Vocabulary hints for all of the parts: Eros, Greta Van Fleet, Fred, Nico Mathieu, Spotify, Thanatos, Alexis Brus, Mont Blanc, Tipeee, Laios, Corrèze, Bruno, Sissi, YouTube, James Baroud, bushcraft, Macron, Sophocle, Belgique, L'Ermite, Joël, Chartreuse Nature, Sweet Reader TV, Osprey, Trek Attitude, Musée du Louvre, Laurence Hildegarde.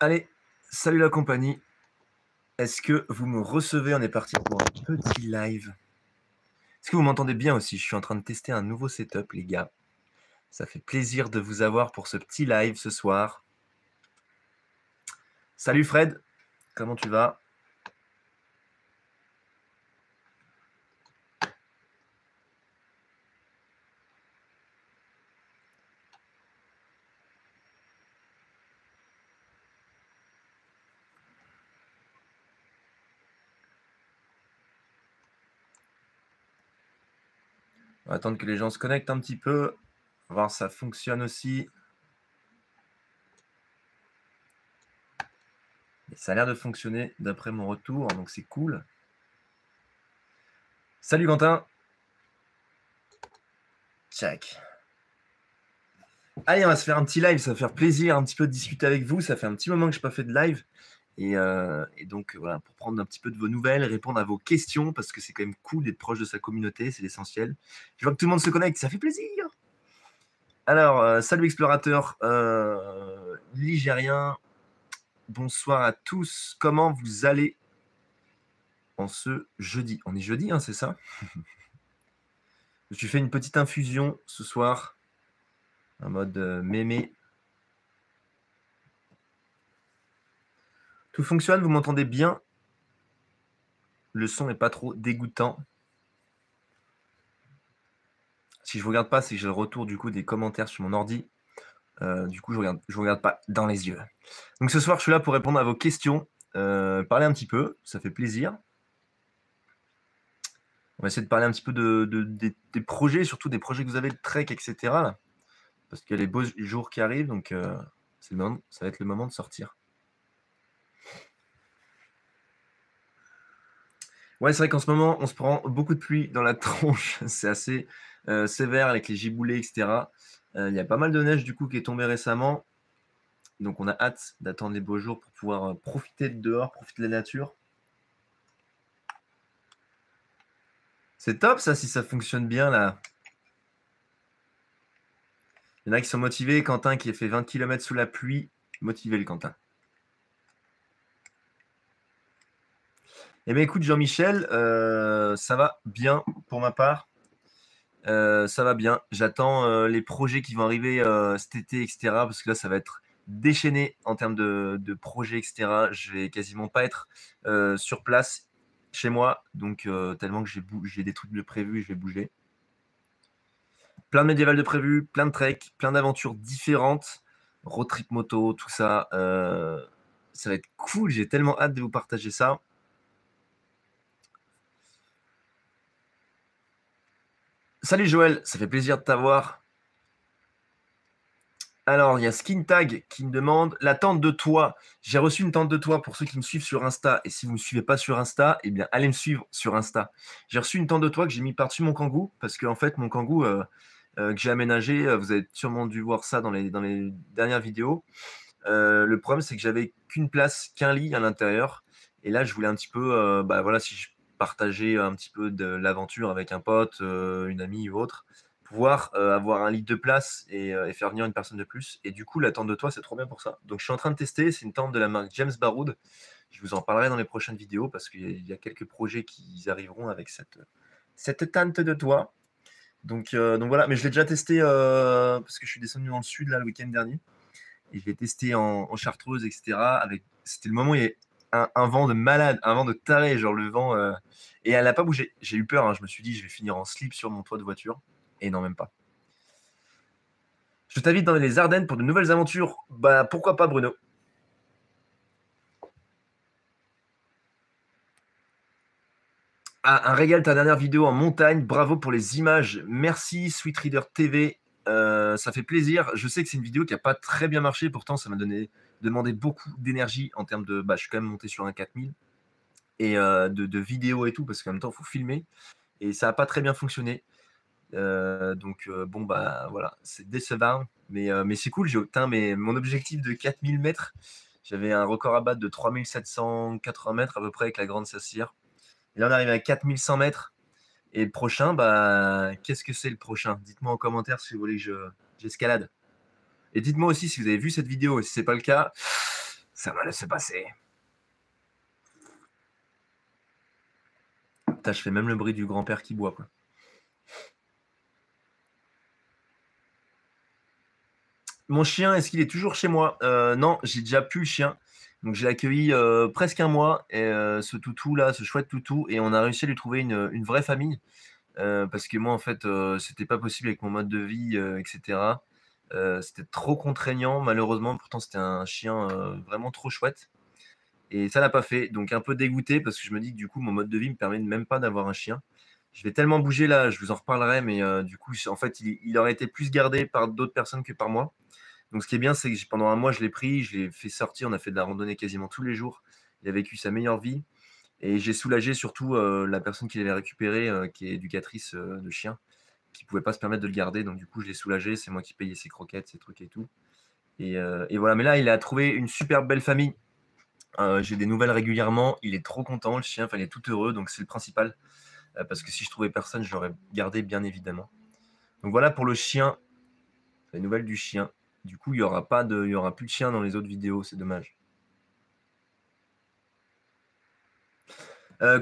Allez, salut la compagnie. Est-ce que vous me recevez? On est parti pour un petit live. Est-ce que vous m'entendez bien aussi? Je suis en train de tester un nouveau setup, les gars. Ça fait plaisir de vous avoir pour ce petit live ce soir. Salut Fred, comment tu vas? On va attendre que les gens se connectent un petit peu, voir si ça fonctionne aussi. Et ça a l'air de fonctionner d'après mon retour, donc c'est cool. Salut Quentin. Tchac. Allez, on va se faire un petit live, ça va faire plaisir un petit peu de discuter avec vous. Ça fait un petit moment que je n'ai pas fait de live. Et donc, voilà, pour prendre un petit peu de vos nouvelles, répondre à vos questions, parce que c'est quand même cool d'être proche de sa communauté, c'est l'essentiel. Je vois que tout le monde se connecte, ça fait plaisir. Alors, salut explorateur ligérien, bonsoir à tous, comment vous allez en ce jeudi? On est jeudi, hein, c'est ça? Je me suis fait une petite infusion ce soir, en mode mémé. Tout fonctionne, vous m'entendez bien? Le son n'est pas trop dégoûtant. Si je ne regarde pas, c'est que j'ai le retour du coup des commentaires sur mon ordi. Du coup, je regarde pas dans les yeux. Donc ce soir, je suis là pour répondre à vos questions, parler un petit peu, ça fait plaisir. On va essayer de parler un petit peu des projets, surtout des projets que vous avez de trek, etc. Là, parce qu'il y a les beaux jours qui arrivent, donc c'est le moment, ça va être le moment de sortir. Ouais, c'est vrai qu'en ce moment, on se prend beaucoup de pluie dans la tronche. C'est assez sévère avec les giboulées, etc. Il y a pas mal de neige du coup qui est tombée récemment. Donc on a hâte d'attendre les beaux jours pour pouvoir profiter de dehors, profiter de la nature. C'est top ça, si ça fonctionne bien là. Il y en a qui sont motivés. Quentin qui a fait 20 km sous la pluie. Motivé le Quentin. Eh bien, écoute, Jean-Michel, ça va bien pour ma part. Ça va bien. J'attends les projets qui vont arriver cet été, etc. Parce que là, ça va être déchaîné en termes de projets, etc. Je vais quasiment pas être sur place chez moi. Donc, tellement que j'ai des trucs de prévus, je vais bouger. Plein de médiéval de prévus, plein de trek, plein d'aventures différentes. Road trip moto, tout ça. Ça va être cool. J'ai tellement hâte de vous partager ça. Salut Joël, ça fait plaisir de t'avoir. Alors, il y a Skintag qui me demande la tente de toit. J'ai reçu une tente de toit pour ceux qui me suivent sur Insta. Et si vous ne me suivez pas sur Insta, eh bien, allez me suivre sur Insta. J'ai reçu une tente de toit que j'ai mis par-dessus mon Kangoo. Parce qu'en fait, mon Kangoo que j'ai aménagé, vous avez sûrement dû voir ça dans les dernières vidéos. Le problème, c'est que j'avais qu'une place, qu'un lit à l'intérieur. Et là, je voulais un petit peu, bah voilà, si je partager un petit peu de l'aventure avec un pote, une amie ou autre, pouvoir avoir un lit de place et faire venir une personne de plus. Et du coup, la tente de toit, c'est trop bien pour ça. Donc, je suis en train de tester. C'est une tente de la marque James Baroud. Je vous en parlerai dans les prochaines vidéos parce qu'il y a quelques projets qui arriveront avec cette tente de toit. Donc voilà. Mais je l'ai déjà testé parce que je suis descendu dans le sud là le week-end dernier. Et je l'ai testé en chartreuse, etc. C'était le moment où il y avait un vent de malade, un vent de taré, genre le vent. Et elle n'a pas bougé. J'ai eu peur, hein. Je me suis dit, je vais finir en slip sur mon toit de voiture. Et non, même pas. Je t'invite dans les Ardennes pour de nouvelles aventures. Bah, pourquoi pas, Bruno? Ah, un régal, ta dernière vidéo en montagne. Bravo pour les images. Merci, Sweet Reader TV. Ça fait plaisir. Je sais que c'est une vidéo qui n'a pas très bien marché. Pourtant, ça m'a demandé beaucoup d'énergie en termes de... Bah, je suis quand même monté sur un 4000 et de vidéos et tout, parce qu'en même temps, il faut filmer. Et ça n'a pas très bien fonctionné. Bon, bah voilà, c'est décevant. Mais c'est cool, j'ai obtenu mon objectif de 4000 mètres. J'avais un record à battre de 3780 mètres à peu près avec la grande sacière. Et là, on arrive à 4100 mètres. Et le prochain, bah, qu'est-ce que c'est le prochain? Dites-moi en commentaire si vous voulez que j'escalade. Et dites-moi aussi si vous avez vu cette vidéo. Et si ce n'est pas le cas, Ça m'a laissé passer. Putain, je fais même le bruit du grand-père qui boit, quoi. Mon chien, est-ce qu'il est toujours chez moi? Non, j'ai déjà plus le chien. Donc, j'ai accueilli presque un mois, et, ce toutou-là, ce chouette toutou, et on a réussi à lui trouver une vraie famille. Parce que moi, en fait, c'était pas possible avec mon mode de vie, etc. C'était trop contraignant, malheureusement. Pourtant, c'était un chien vraiment trop chouette. Et ça l'a pas fait. Donc, un peu dégoûté, parce que je me dis que du coup, mon mode de vie me permet même pas d'avoir un chien. Je vais tellement bouger là, je vous en reparlerai, mais du coup, en fait, il aurait été plus gardé par d'autres personnes que par moi. Donc, ce qui est bien, c'est que pendant un mois, je l'ai pris, je l'ai fait sortir. On a fait de la randonnée quasiment tous les jours. Il a vécu sa meilleure vie. Et j'ai soulagé surtout la personne qui l'avait récupéré, qui est éducatrice de chiens, qui ne pouvait pas se permettre de le garder. Donc, du coup, je l'ai soulagé. C'est moi qui payais ses croquettes, ses trucs et tout. Et voilà. Mais là, il a trouvé une super belle famille. J'ai des nouvelles régulièrement. Il est trop content, le chien. Enfin, il est tout heureux. Donc, c'est le principal. Parce que si je trouvais personne, je l'aurais gardé, bien évidemment. Donc, voilà pour le chien. Les nouvelles du chien. Du coup, il n'y aura plus de chien dans les autres vidéos. C'est dommage.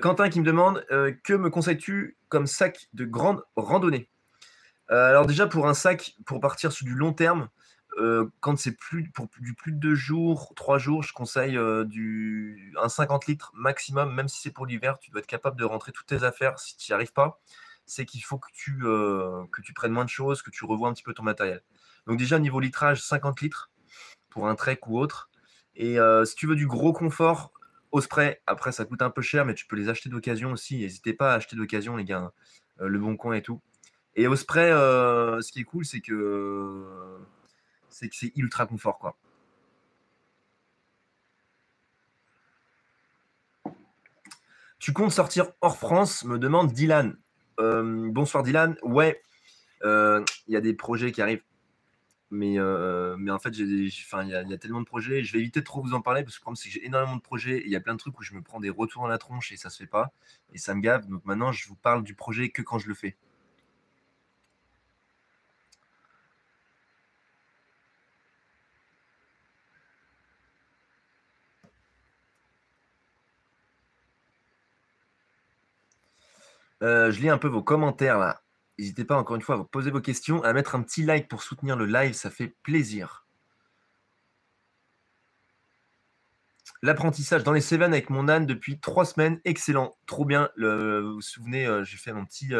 Quentin qui me demande que me conseilles-tu comme sac de grande randonnée? Alors déjà pour un sac pour partir sur du long terme, quand c'est plus de 2 jours, 3 jours, je conseille un 50 litres maximum. Même si c'est pour l'hiver, tu dois être capable de rentrer toutes tes affaires. Si tu n'y arrives pas, c'est qu'il faut que tu prennes moins de choses, que tu revois un petit peu ton matériel. Donc déjà niveau litrage, 50 litres pour un trek ou autre. Et si tu veux du gros confort, Osprey, après ça coûte un peu cher, mais tu peux les acheter d'occasion aussi. N'hésitez pas à acheter d'occasion, les gars, le bon coin et tout. Et Osprey, ce qui est cool, c'est que c'est ultra confort, quoi. Tu comptes sortir hors France, me demande Dylan. Bonsoir Dylan. Ouais, il y a des projets qui arrivent. Mais en fait, il y a tellement de projets. Je vais éviter de trop vous en parler parce que le problème, c'est que j'ai énormément de projets. Et il y a plein de trucs où je me prends des retours dans la tronche et ça ne se fait pas. Et ça me gave. Donc maintenant, je vous parle du projet que quand je le fais. Je lis un peu vos commentaires là. N'hésitez pas encore une fois à poser vos questions, à mettre un petit like pour soutenir le live, ça fait plaisir. L'apprentissage dans les Cévennes avec mon âne depuis 3 semaines, excellent, trop bien. Vous vous souvenez, j'ai fait mon petit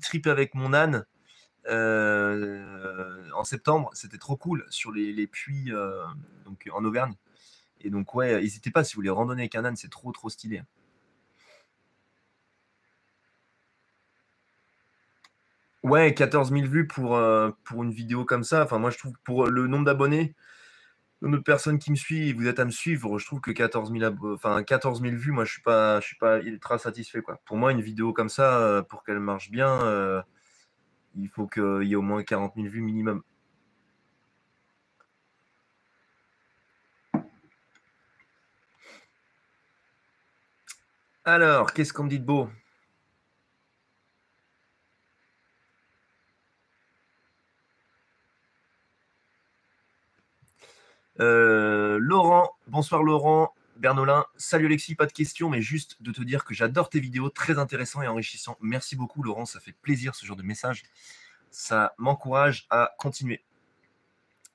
trip avec mon âne en septembre, c'était trop cool sur les puits donc en Auvergne. Et donc ouais, n'hésitez pas si vous voulez randonner avec un âne, c'est trop stylé. Ouais, 14 000 vues pour une vidéo comme ça. Enfin, moi, je trouve que pour le nombre d'abonnés, le nombre de personnes qui me suivent, vous êtes à me suivre, je trouve que 14 000 vues, moi, je suis pas ultra satisfait, quoi. Pour moi, une vidéo comme ça, pour qu'elle marche bien, il faut qu'il y ait au moins 40 000 vues minimum. Alors, qu'est-ce qu'on me dit de beau ? Laurent, bonsoir Laurent Bernolin, salut Alexis, pas de questions mais juste de te dire que j'adore tes vidéos, très intéressant et enrichissant, merci beaucoup Laurent, ça fait plaisir ce genre de message, ça m'encourage à continuer.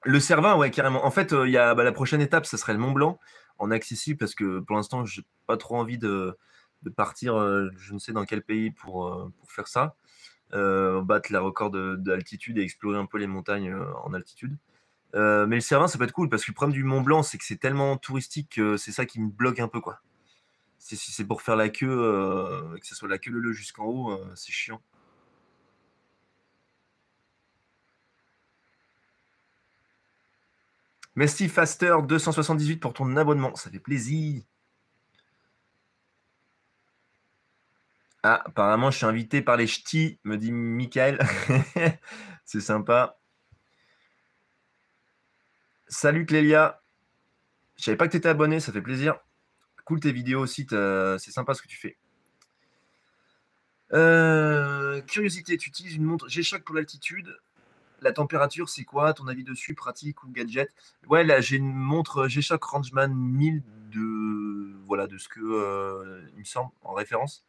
Le Cervin, ouais carrément, en fait il y a la prochaine étape, ça serait le Mont Blanc en accessible parce que pour l'instant j'ai pas trop envie de partir je ne sais dans quel pays pour faire ça, battre la record d'altitude et explorer un peu les montagnes en altitude. Mais le Cervin, ça peut être cool parce que le problème du Mont Blanc, c'est que c'est tellement touristique que c'est ça qui me bloque un peu, quoi. Si c'est pour faire la queue, que ce soit la queue leu jusqu'en haut, c'est chiant. Merci Faster 278 pour ton abonnement, ça fait plaisir. Ah, apparemment, je suis invité par les ch'tis, me dit Michael. C'est sympa. Salut Clélia, je savais pas que tu étais abonné, ça fait plaisir. Cool tes vidéos aussi, c'est sympa ce que tu fais. Curiosité, tu utilises une montre G-Shock pour l'altitude. La température, c'est quoi? Ton avis dessus, pratique ou gadget? Ouais, là, j'ai une montre G-Shock Rangeman 1000 de, voilà, de ce que, il me semble, en référence.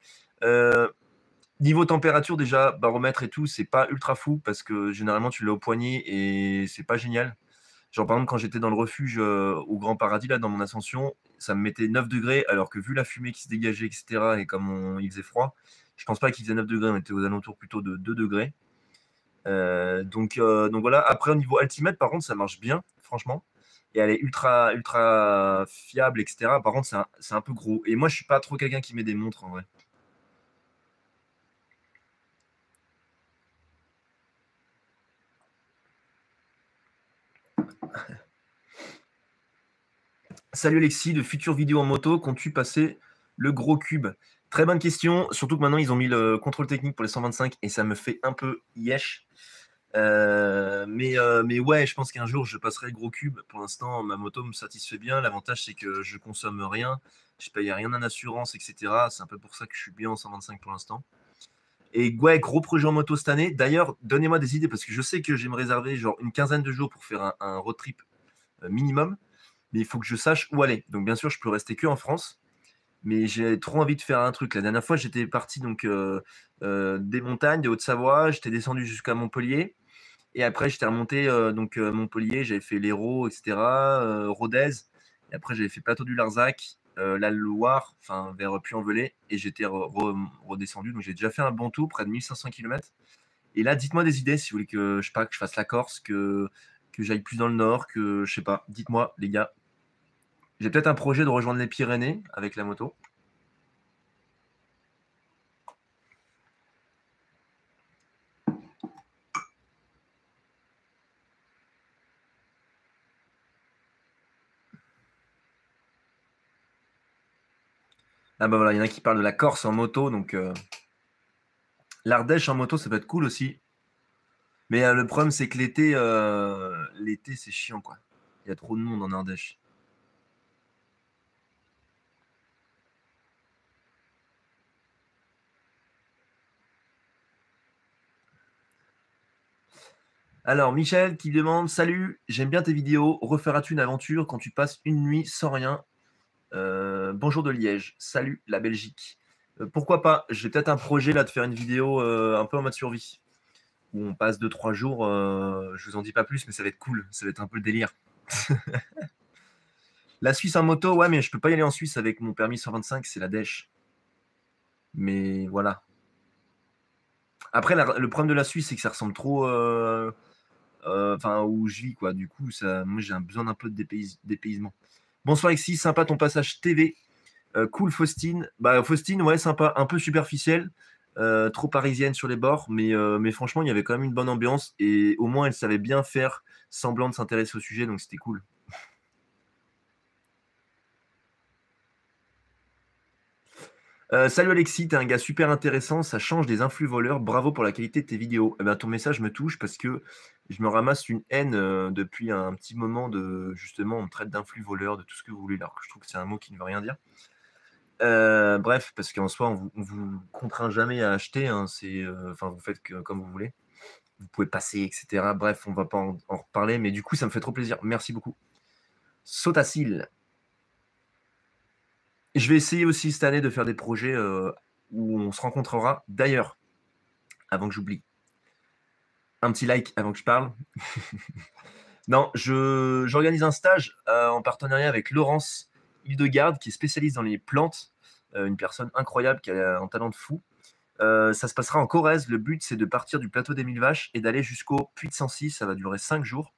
Niveau température, déjà, baromètre et tout, c'est pas ultra fou parce que généralement, tu l'as au poignet et c'est pas génial. Genre, par exemple, quand j'étais dans le refuge au Grand Paradis, là, dans mon ascension, ça me mettait 9 degrés, alors que vu la fumée qui se dégageait, etc., et comme il faisait froid, je pense pas qu'il faisait 9 degrés, on était aux alentours plutôt de 2 degrés. Donc voilà, après, au niveau altimètre, par contre, ça marche bien, franchement. Et elle est ultra, ultra fiable, etc. Par contre, c'est un peu gros. Et moi, je suis pas trop quelqu'un qui met des montres, en vrai. Salut Alexis, de futures vidéos en moto, comptes-tu passer le gros cube? Très bonne question, surtout que maintenant ils ont mis le contrôle technique pour les 125 et ça me fait un peu yesh. Mais ouais, je pense qu'un jour je passerai le gros cube. Pour l'instant, ma moto me satisfait bien. L'avantage c'est que je consomme rien, je paye rien en assurance, etc. C'est un peu pour ça que je suis bien en 125 pour l'instant. Et ouais, gros projet en moto cette année. D'ailleurs, donnez-moi des idées parce que je sais que j'ai me réservé genre une quinzaine de jours pour faire un road trip minimum. Mais il faut que je sache où aller. Donc bien sûr, je peux rester que en France. Mais j'ai trop envie de faire un truc. La dernière fois, j'étais parti donc, des montagnes, de Haute-Savoie. J'étais descendu jusqu'à Montpellier. Et après, j'étais remonté Montpellier. J'avais fait l'Hérault, etc. Rodez. Et après, j'avais fait Plateau du Larzac. La Loire, enfin vers Puy-en-Velay, et j'étais redescendu. Donc j'ai déjà fait un bon tour, près de 1500 km. Et là, dites-moi des idées si vous voulez que je, que je fasse la Corse, que j'aille plus dans le nord, que je sais pas. Dites-moi, les gars. J'ai peut-être un projet de rejoindre les Pyrénées avec la moto. Ah bah voilà, il y en a qui parlent de la Corse en moto, donc l'Ardèche en moto, ça peut être cool aussi. Mais le problème, c'est que l'été, c'est chiant, quoi. Il y a trop de monde en Ardèche. Alors, Michel qui demande, salut, j'aime bien tes vidéos, referas-tu une aventure quand tu passes une nuit sans rien? Bonjour de Liège, salut la Belgique. Pourquoi pas, j'ai peut-être un projet là de faire une vidéo un peu en mode survie où on passe 2-3 jours, je vous en dis pas plus mais ça va être cool, ça va être un peu le délire. La Suisse en moto, ouais mais je peux pas y aller en Suisse avec mon permis 125, c'est la dèche. Mais voilà. Après le problème de la Suisse c'est que ça ressemble trop où je vis quoi, du coup ça, moi j'ai besoin d'un peu de dépaysement. Bonsoir Alexis, sympa ton passage TV. Cool Faustine. Bah Faustine, ouais, sympa, un peu superficielle, trop parisienne sur les bords, mais franchement, il y avait quand même une bonne ambiance et au moins elle savait bien faire semblant de s'intéresser au sujet, donc c'était cool. Salut Alexis, t'es un gars super intéressant, ça change des influx voleurs, bravo pour la qualité de tes vidéos. Eh ben, ton message me touche parce que je me ramasse une haine depuis un petit moment de justement on me traite d'influx voleur, de tout ce que vous voulez, alors que je trouve que c'est un mot qui ne veut rien dire. Bref, parce qu'en soi, on vous contraint jamais à acheter, hein, vous faites comme vous voulez, vous pouvez passer, etc. Bref, on ne va pas en reparler, mais du coup, ça me fait trop plaisir, merci beaucoup. Sautacil. Je vais essayer aussi cette année de faire des projets où on se rencontrera. D'ailleurs, avant que j'oublie, un petit like avant que je parle. Non, j'organise un stage en partenariat avec Laurence Hildegarde, qui est spécialiste dans les plantes, une personne incroyable qui a un talent de fou. Ça se passera en Corrèze. Le but, c'est de partir du plateau des 1000 vaches et d'aller jusqu'au Puy de Sancy. Ça va durer 5 jours.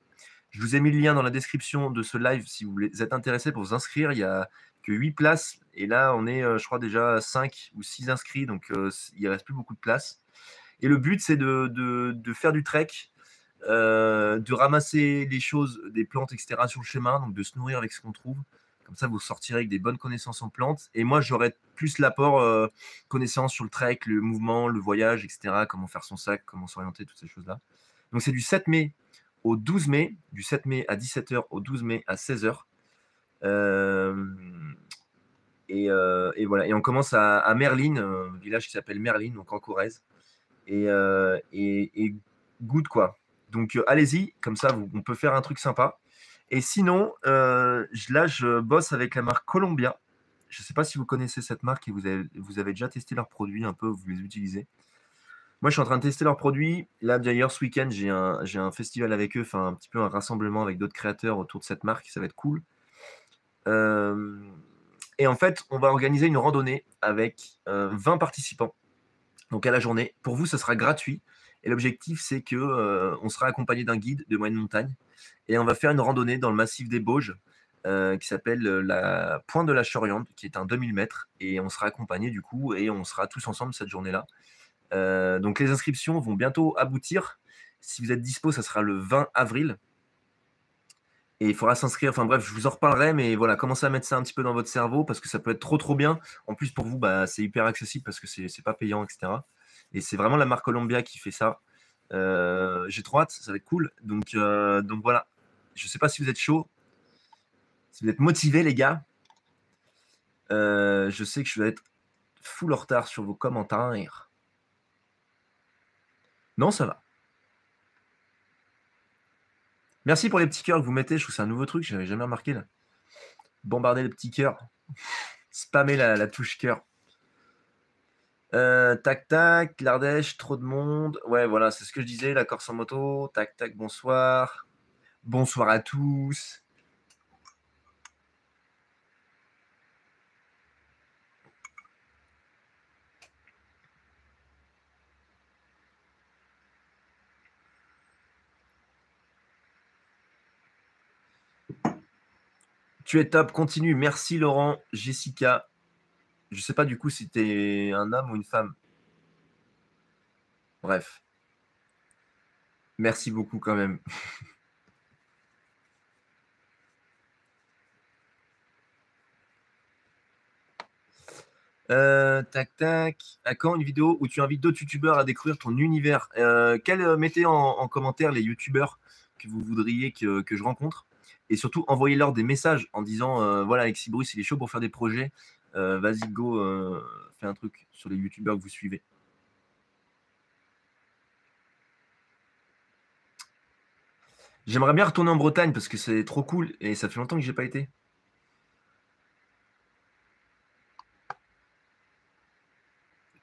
Je vous ai mis le lien dans la description de ce live si vous êtes intéressé pour vous inscrire. Il y a que 8 places, et là on est je crois déjà 5 ou 6 inscrits, donc il ne reste plus beaucoup de places. Et le but c'est de faire du trek, de ramasser les choses, des plantes, etc. sur le chemin, donc de se nourrir avec ce qu'on trouve, comme ça vous sortirez avec des bonnes connaissances en plantes, et moi j'aurai plus l'apport connaissance sur le trek, le mouvement, le voyage, etc., comment faire son sac, comment s'orienter, toutes ces choses-là. Donc c'est du 7 mai au 12 mai, du 7 mai à 17h, au 12 mai à 16h. Et voilà, et on commence à Merlin, un village qui s'appelle Merlin, donc en Corrèze, et good quoi, Donc, allez-y, comme ça, on peut faire un truc sympa. Et sinon, là, je bosse avec la marque Columbia. Je ne sais pas si vous connaissez cette marque et vous avez déjà testé leurs produits un peu, vous les utilisez. Moi, je suis en train de tester leurs produits. Là, d'ailleurs, ce week-end, j'ai un festival avec eux, enfin, un petit peu un rassemblement avec d'autres créateurs autour de cette marque. Ça va être cool. Et en fait, on va organiser une randonnée avec 20 participants, donc à la journée. Pour vous, ce sera gratuit. Et l'objectif, c'est qu'on sera accompagné d'un guide de moyenne montagne. Et on va faire une randonnée dans le massif des Bauges qui s'appelle la Pointe de la Choriande, qui est un 2000 mètres. Et on sera accompagné du coup, et on sera tous ensemble cette journée-là. Donc les inscriptions vont bientôt aboutir. Si vous êtes dispo, ça sera le 20 avril. Et il faudra s'inscrire. Enfin bref, je vous en reparlerai, mais voilà, commencez à mettre ça un petit peu dans votre cerveau parce que ça peut être trop bien. En plus pour vous, bah, c'est hyper accessible parce que c'est pas payant, etc. Et c'est vraiment la marque Columbia qui fait ça. J'ai trop hâte, ça va être cool. Donc voilà, je sais pas si vous êtes chaud, si vous êtes motivés les gars. Je sais que je vais être full en retard sur vos commentaires. Non, ça va. Merci pour les petits cœurs que vous mettez. Je trouve que c'est un nouveau truc, je n'avais jamais remarqué là. Bombarder les petits cœurs. Spammer la touche cœur. Tac, l'Ardèche, trop de monde. Ouais, voilà, c'est ce que je disais, la Corse en moto. Tac, bonsoir. Bonsoir à tous. Tu es top, continue. Merci Laurent, Jessica. Je ne sais pas du coup si tu es un homme ou une femme. Bref. Merci beaucoup quand même. Tac. À quand une vidéo où tu invites d'autres youtubeurs à découvrir ton univers? Mettez en commentaire les youtubeurs que vous voudriez que je rencontre. Et surtout, envoyez-leur des messages en disant voilà, Alexis Brus, il est chaud pour faire des projets. Vas-y, go, fais un truc sur les youtubeurs que vous suivez. J'aimerais bien retourner en Bretagne parce que c'est trop cool et ça fait longtemps que je n'ai pas été.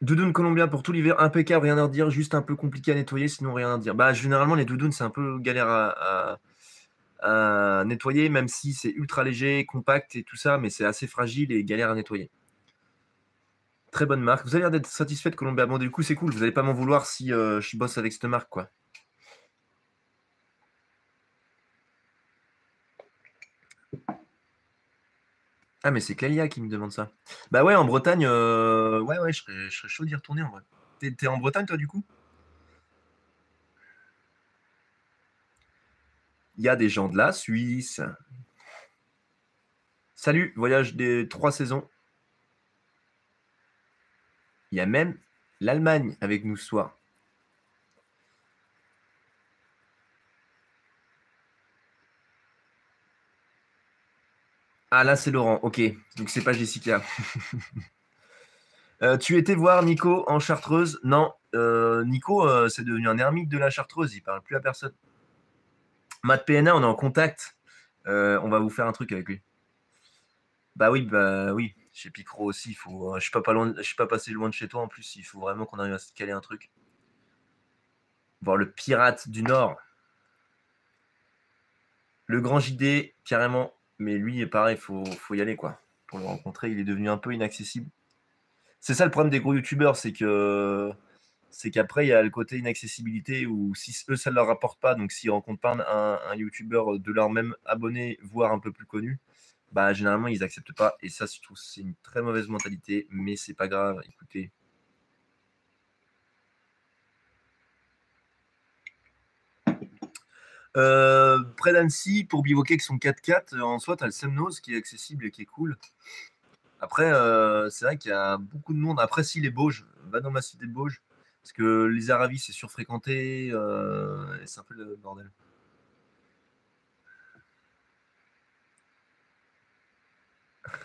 Doudoune Columbia pour tout l'hiver, impeccable, rien à redire, juste un peu compliqué à nettoyer, sinon rien à dire. Bah, généralement, les doudounes, c'est un peu galère à nettoyer, même si c'est ultra léger, compact et tout ça, mais c'est assez fragile et galère à nettoyer. Très bonne marque. Vous avez l'air d'être satisfait de Columbia. Bon, du coup, c'est cool. Vous n'allez pas m'en vouloir si je bosse avec cette marque, quoi. Ah, mais c'est Clélia qui me demande ça. Bah ouais, en Bretagne, ouais, je serais chaud d'y retourner, en vrai. T'es en Bretagne, toi, du coup ? Il y a des gens de la Suisse. Salut, voyage des 3 saisons. Il y a même l'Allemagne avec nous ce soir. Ah là, c'est Laurent, ok. Donc, c'est pas Jessica. Tu étais voir Nico en Chartreuse? Non, Nico, c'est devenu un ermite de la Chartreuse. Il ne parle plus à personne. Matt PNA, on est en contact. On va vous faire un truc avec lui. Bah oui. Chez Picro aussi, je ne suis pas passé loin de chez toi en plus. Il faut vraiment qu'on arrive à se caler un truc. Voir le pirate du Nord. Le grand JD, carrément. Mais lui, pareil, faut y aller, quoi. Pour le rencontrer, il est devenu un peu inaccessible. C'est ça le problème des gros youtubeurs, c'est que... c'est qu'après, il y a le côté inaccessibilité où si eux, ça ne leur rapporte pas, donc s'ils ne rencontrent pas un youtubeur de leur même abonné, voire un peu plus connu, bah généralement, ils n'acceptent pas. Et ça, je trouve, c'est une très mauvaise mentalité, mais c'est pas grave, écoutez. Près d'Annecy, pour bivouaquer avec son 4x4, en soi, tu as le Semnose qui est accessible et qui est cool. Après, c'est vrai qu'il y a beaucoup de monde. Après, si les Bauges, va dans le massif des Bauges. Parce que les Aravis, c'est surfréquenté, c'est un peu le bordel.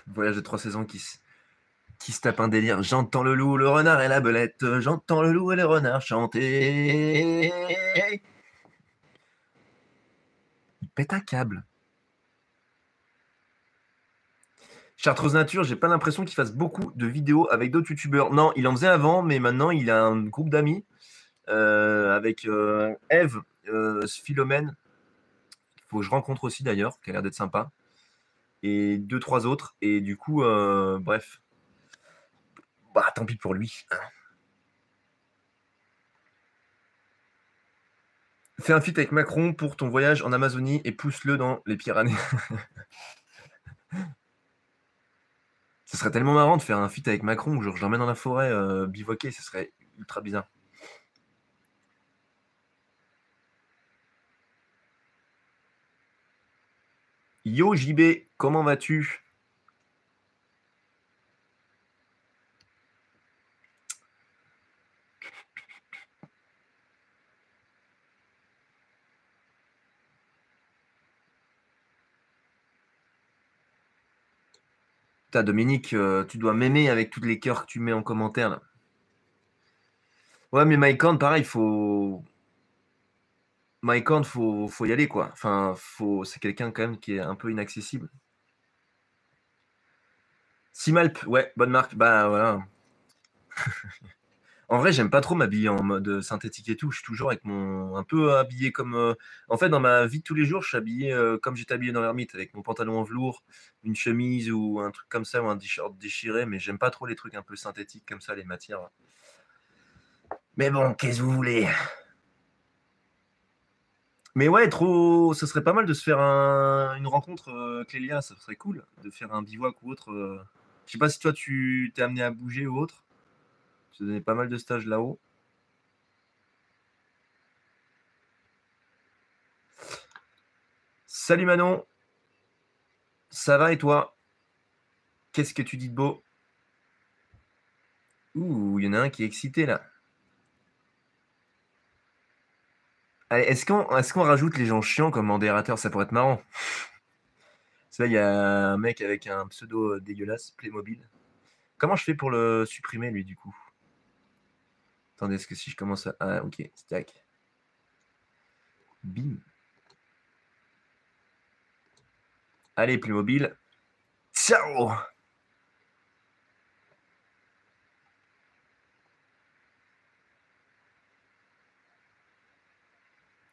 Voyage de 3 saisons qui se tape un délire. J'entends le loup, le renard et la belette. J'entends le loup et le renard chanter. pète un câble. Chartreuse Nature, j'ai pas l'impression qu'il fasse beaucoup de vidéos avec d'autres youtubeurs. Non, il en faisait avant, mais maintenant il a un groupe d'amis avec Eve, Philomène, qu'il faut que je rencontre aussi d'ailleurs, qui a l'air d'être sympa, et deux, trois autres. Et du coup, bref, bah tant pis pour lui. Fais un feat avec Macron pour ton voyage en Amazonie et pousse-le dans les Pyrénées. Ce serait tellement marrant de faire un feat avec Macron, genre je l'emmène dans la forêt bivouaquer, ce serait ultra bizarre. Yo JB, comment vas-tu? Dominique, tu dois m'aimer avec tous les cœurs que tu mets en commentaire là. Ouais, mais MyCorn, pareil, faut. MyCorn, faut y aller quoi. Enfin, faut. C'est quelqu'un quand même qui est un peu inaccessible. Simalp, ouais, bonne marque. Bah voilà. En vrai, j'aime pas trop m'habiller en mode synthétique et tout. Je suis toujours avec mon. Un peu habillé comme. En fait, dans ma vie de tous les jours, je suis habillé comme j'étais habillé dans l'ermite, avec mon pantalon en velours, une chemise ou un truc comme ça, ou un t-shirt déchiré. Mais j'aime pas trop les trucs un peu synthétiques comme ça, les matières. Mais bon, qu'est-ce que vous voulez? Mais ouais, trop. Ce serait pas mal de se faire une rencontre, Clélia, ça serait cool, de faire un bivouac ou autre. Je sais pas si toi, tu t'es amené à bouger ou autre. Je te donnais pas mal de stages là-haut. Salut Manon. Ça va et toi? Qu'est-ce que tu dis de beau? Ouh, il y en a un qui est excité là. Allez, est-ce qu'on rajoute les gens chiants comme modérateurs? Ça pourrait être marrant. Là, il y a un mec avec un pseudo dégueulasse, Playmobil. Comment je fais pour le supprimer lui du coup? Attendez, est-ce que si je commence à... Ah, ok, stack. Bim. Allez, Playmobil. Ciao!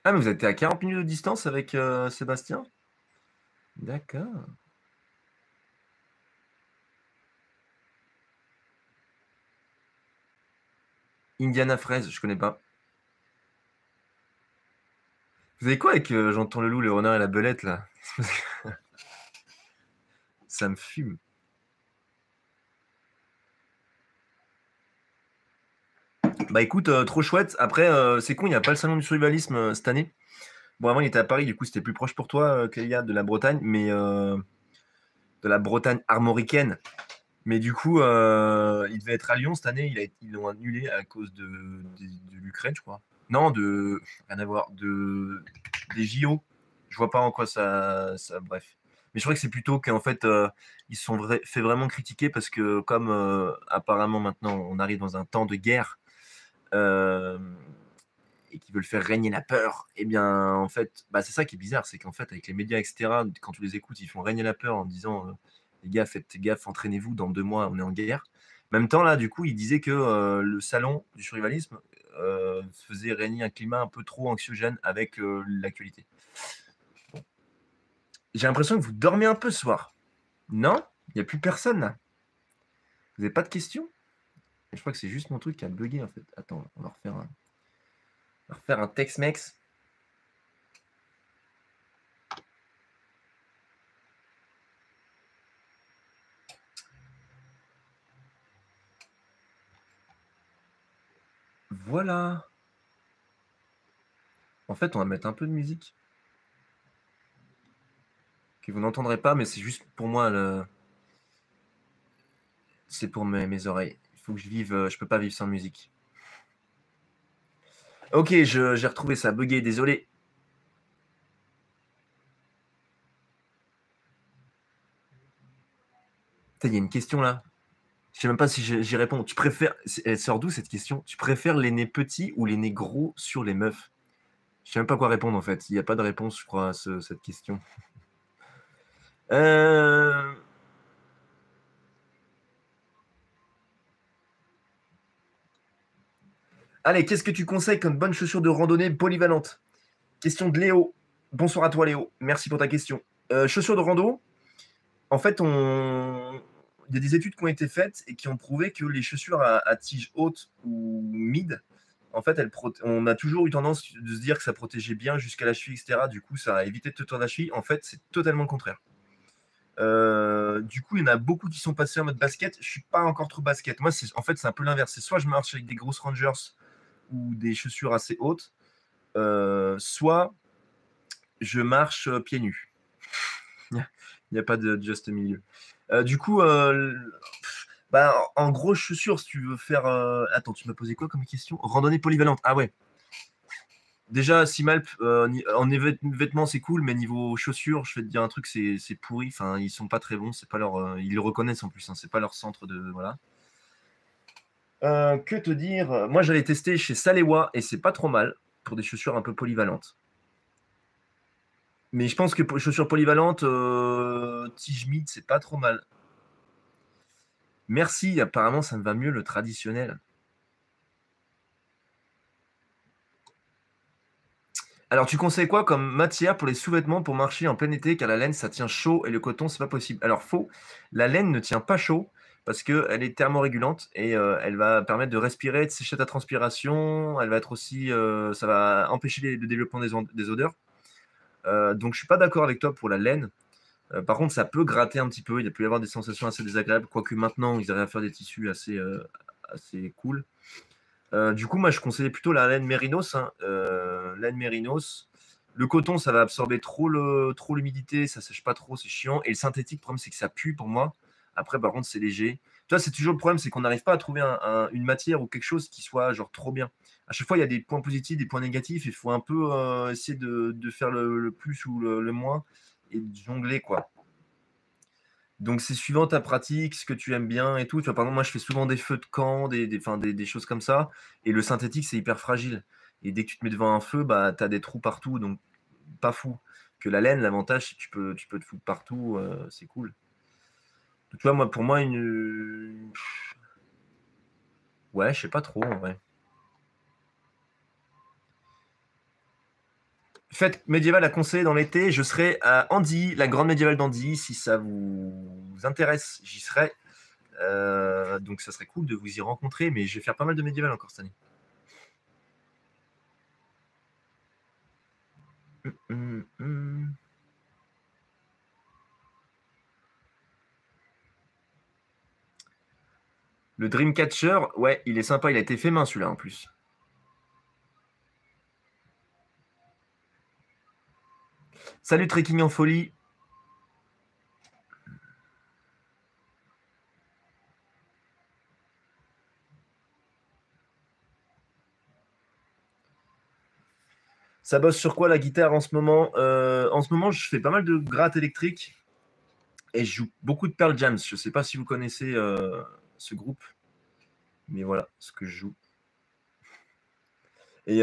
Ah, mais vous êtes à 40 minutes de distance avec Sébastien? D'accord. Indiana Fraise, je connais pas. Vous avez quoi avec j'entends le loup, le renard et la belette là? Ça me fume. Bah écoute, trop chouette. Après, c'est con, il n'y a pas le salon du survivalisme cette année. Bon, avant il était à Paris, du coup c'était plus proche pour toi, Clélia, de la Bretagne, mais de la Bretagne armoricaine. Mais du coup, il devait être à Lyon cette année. Ils l'ont annulé à cause de l'Ukraine, je crois. Non, de rien à voir. Des JO. Je vois pas en quoi ça. Bref. Mais je crois que c'est plutôt qu'en fait, ils se sont fait vraiment critiquer parce que, comme apparemment maintenant, on arrive dans un temps de guerre et qu'ils veulent faire régner la peur, eh bien, en fait, bah, c'est ça qui est bizarre. C'est qu'en fait, avec les médias, etc., quand tu les écoutes, ils font régner la peur en disant. Les gars, faites gaffe, entraînez-vous, dans 2 mois, on est en guerre. Même temps, là, du coup, il disait que le salon du survivalisme faisait régner un climat un peu trop anxiogène avec l'actualité. Bon. J'ai l'impression que vous dormez un peu ce soir. Non? Il n'y a plus personne, là. Vous n'avez pas de questions? Je crois que c'est juste mon truc qui a bugué, en fait. Attends, on va refaire un Tex-Mex. Voilà. En fait, on va mettre un peu de musique que vous n'entendrez pas, mais c'est juste pour moi. C'est pour mes oreilles. Il faut que je vive. Je peux pas vivre sans musique. Ok, j'ai retrouvé ça bugué. Désolé. Il y a une question là. Je sais même pas si j'y réponds. Tu préfères... Elle sort d'où cette question? Tu préfères les nez petits ou les nez gros sur les meufs? Je sais même pas quoi répondre en fait. Il n'y a pas de réponse, je crois, à cette question. Allez, qu'est-ce que tu conseilles comme bonne chaussure de randonnée polyvalente? Question de Léo. Bonsoir à toi, Léo. Merci pour ta question. Chaussures de rando, en fait, il y a des études qui ont été faites et qui ont prouvé que les chaussures à tige haute ou mid, en fait, on a toujours eu tendance de se dire que ça protégeait bien jusqu'à la cheville, etc. Du coup, ça a évité de te tordre la cheville. En fait, c'est totalement le contraire. Du coup, il y en a beaucoup qui sont passés en mode basket. Je ne suis pas encore trop basket. Moi, en fait, c'est un peu l'inverse. C'est soit je marche avec des grosses Rangers ou des chaussures assez hautes, soit je marche pieds nus. Il n'y a pas de juste milieu. Du coup, bah, en gros, chaussures, si tu veux faire... Attends, tu m'as posé quoi comme question? Randonnée polyvalente. Ah ouais. Déjà, Simalp, en vêtements, c'est cool, mais niveau chaussures, je vais te dire un truc, c'est pourri. Enfin, ils sont pas très bons. C'est pas leur, ils le reconnaissent en plus. Hein, c'est pas leur centre de... Voilà. Que te dire? Moi, j'allais tester chez Salewa et c'est pas trop mal pour des chaussures un peu polyvalentes. Mais je pense que pour les chaussures polyvalentes, tige mid, c'est pas trop mal. Merci, apparemment, ça me va mieux le traditionnel. Alors, tu conseilles quoi comme matière pour les sous-vêtements pour marcher en plein été? Car la laine, ça tient chaud et le coton, c'est pas possible. Alors, faux, la laine ne tient pas chaud parce qu'elle est thermorégulante et elle va permettre de respirer, de sécher ta transpiration. Elle va être aussi, ça va empêcher le développement des odeurs. Donc, je suis pas d'accord avec toi pour la laine. Par contre, ça peut gratter un petit peu. Il peut y avoir des sensations assez désagréables. Quoique maintenant, ils arrivent à faire des tissus assez, assez cool. Du coup, moi, je conseillais plutôt la laine mérinos. Hein. Laine mérinos. Le coton, ça va absorber trop l'humidité. Ça ne sèche pas trop, c'est chiant. Et le synthétique, le problème, c'est que ça pue pour moi. Après, par contre, c'est léger. Tu vois, c'est toujours le problème, c'est qu'on n'arrive pas à trouver une matière ou quelque chose qui soit genre trop bien. À chaque fois, il y a des points positifs, des points négatifs. Il faut un peu essayer de faire le plus ou le moins. Et de jongler, quoi. Donc, c'est suivant ta pratique, ce que tu aimes bien et tout. Tu vois, par exemple, moi, je fais souvent des feux de camp, des choses comme ça. Et le synthétique, c'est hyper fragile. Et dès que tu te mets devant un feu, bah, tu as des trous partout. Donc, pas fou. Que la laine, l'avantage, c'est que tu peux te foutre partout. C'est cool. Donc, tu vois, moi, pour moi, une. Ouais, je sais pas trop, en vrai. Fête médiévale à conseiller dans l'été, je serai à Andy, la grande médiévale d'Andy, si ça vous intéresse, j'y serai. Donc ça serait cool de vous y rencontrer, mais je vais faire pas mal de médiéval encore cette année. Le Dreamcatcher, ouais, il est sympa, il a été fait main celui-là en plus. Salut Trekking en folie. Ça bosse sur quoi la guitare en ce moment? En ce moment, je fais pas mal de grattes électriques et je joue beaucoup de Pearl Jams. Je ne sais pas si vous connaissez ce groupe, mais voilà ce que je joue. Et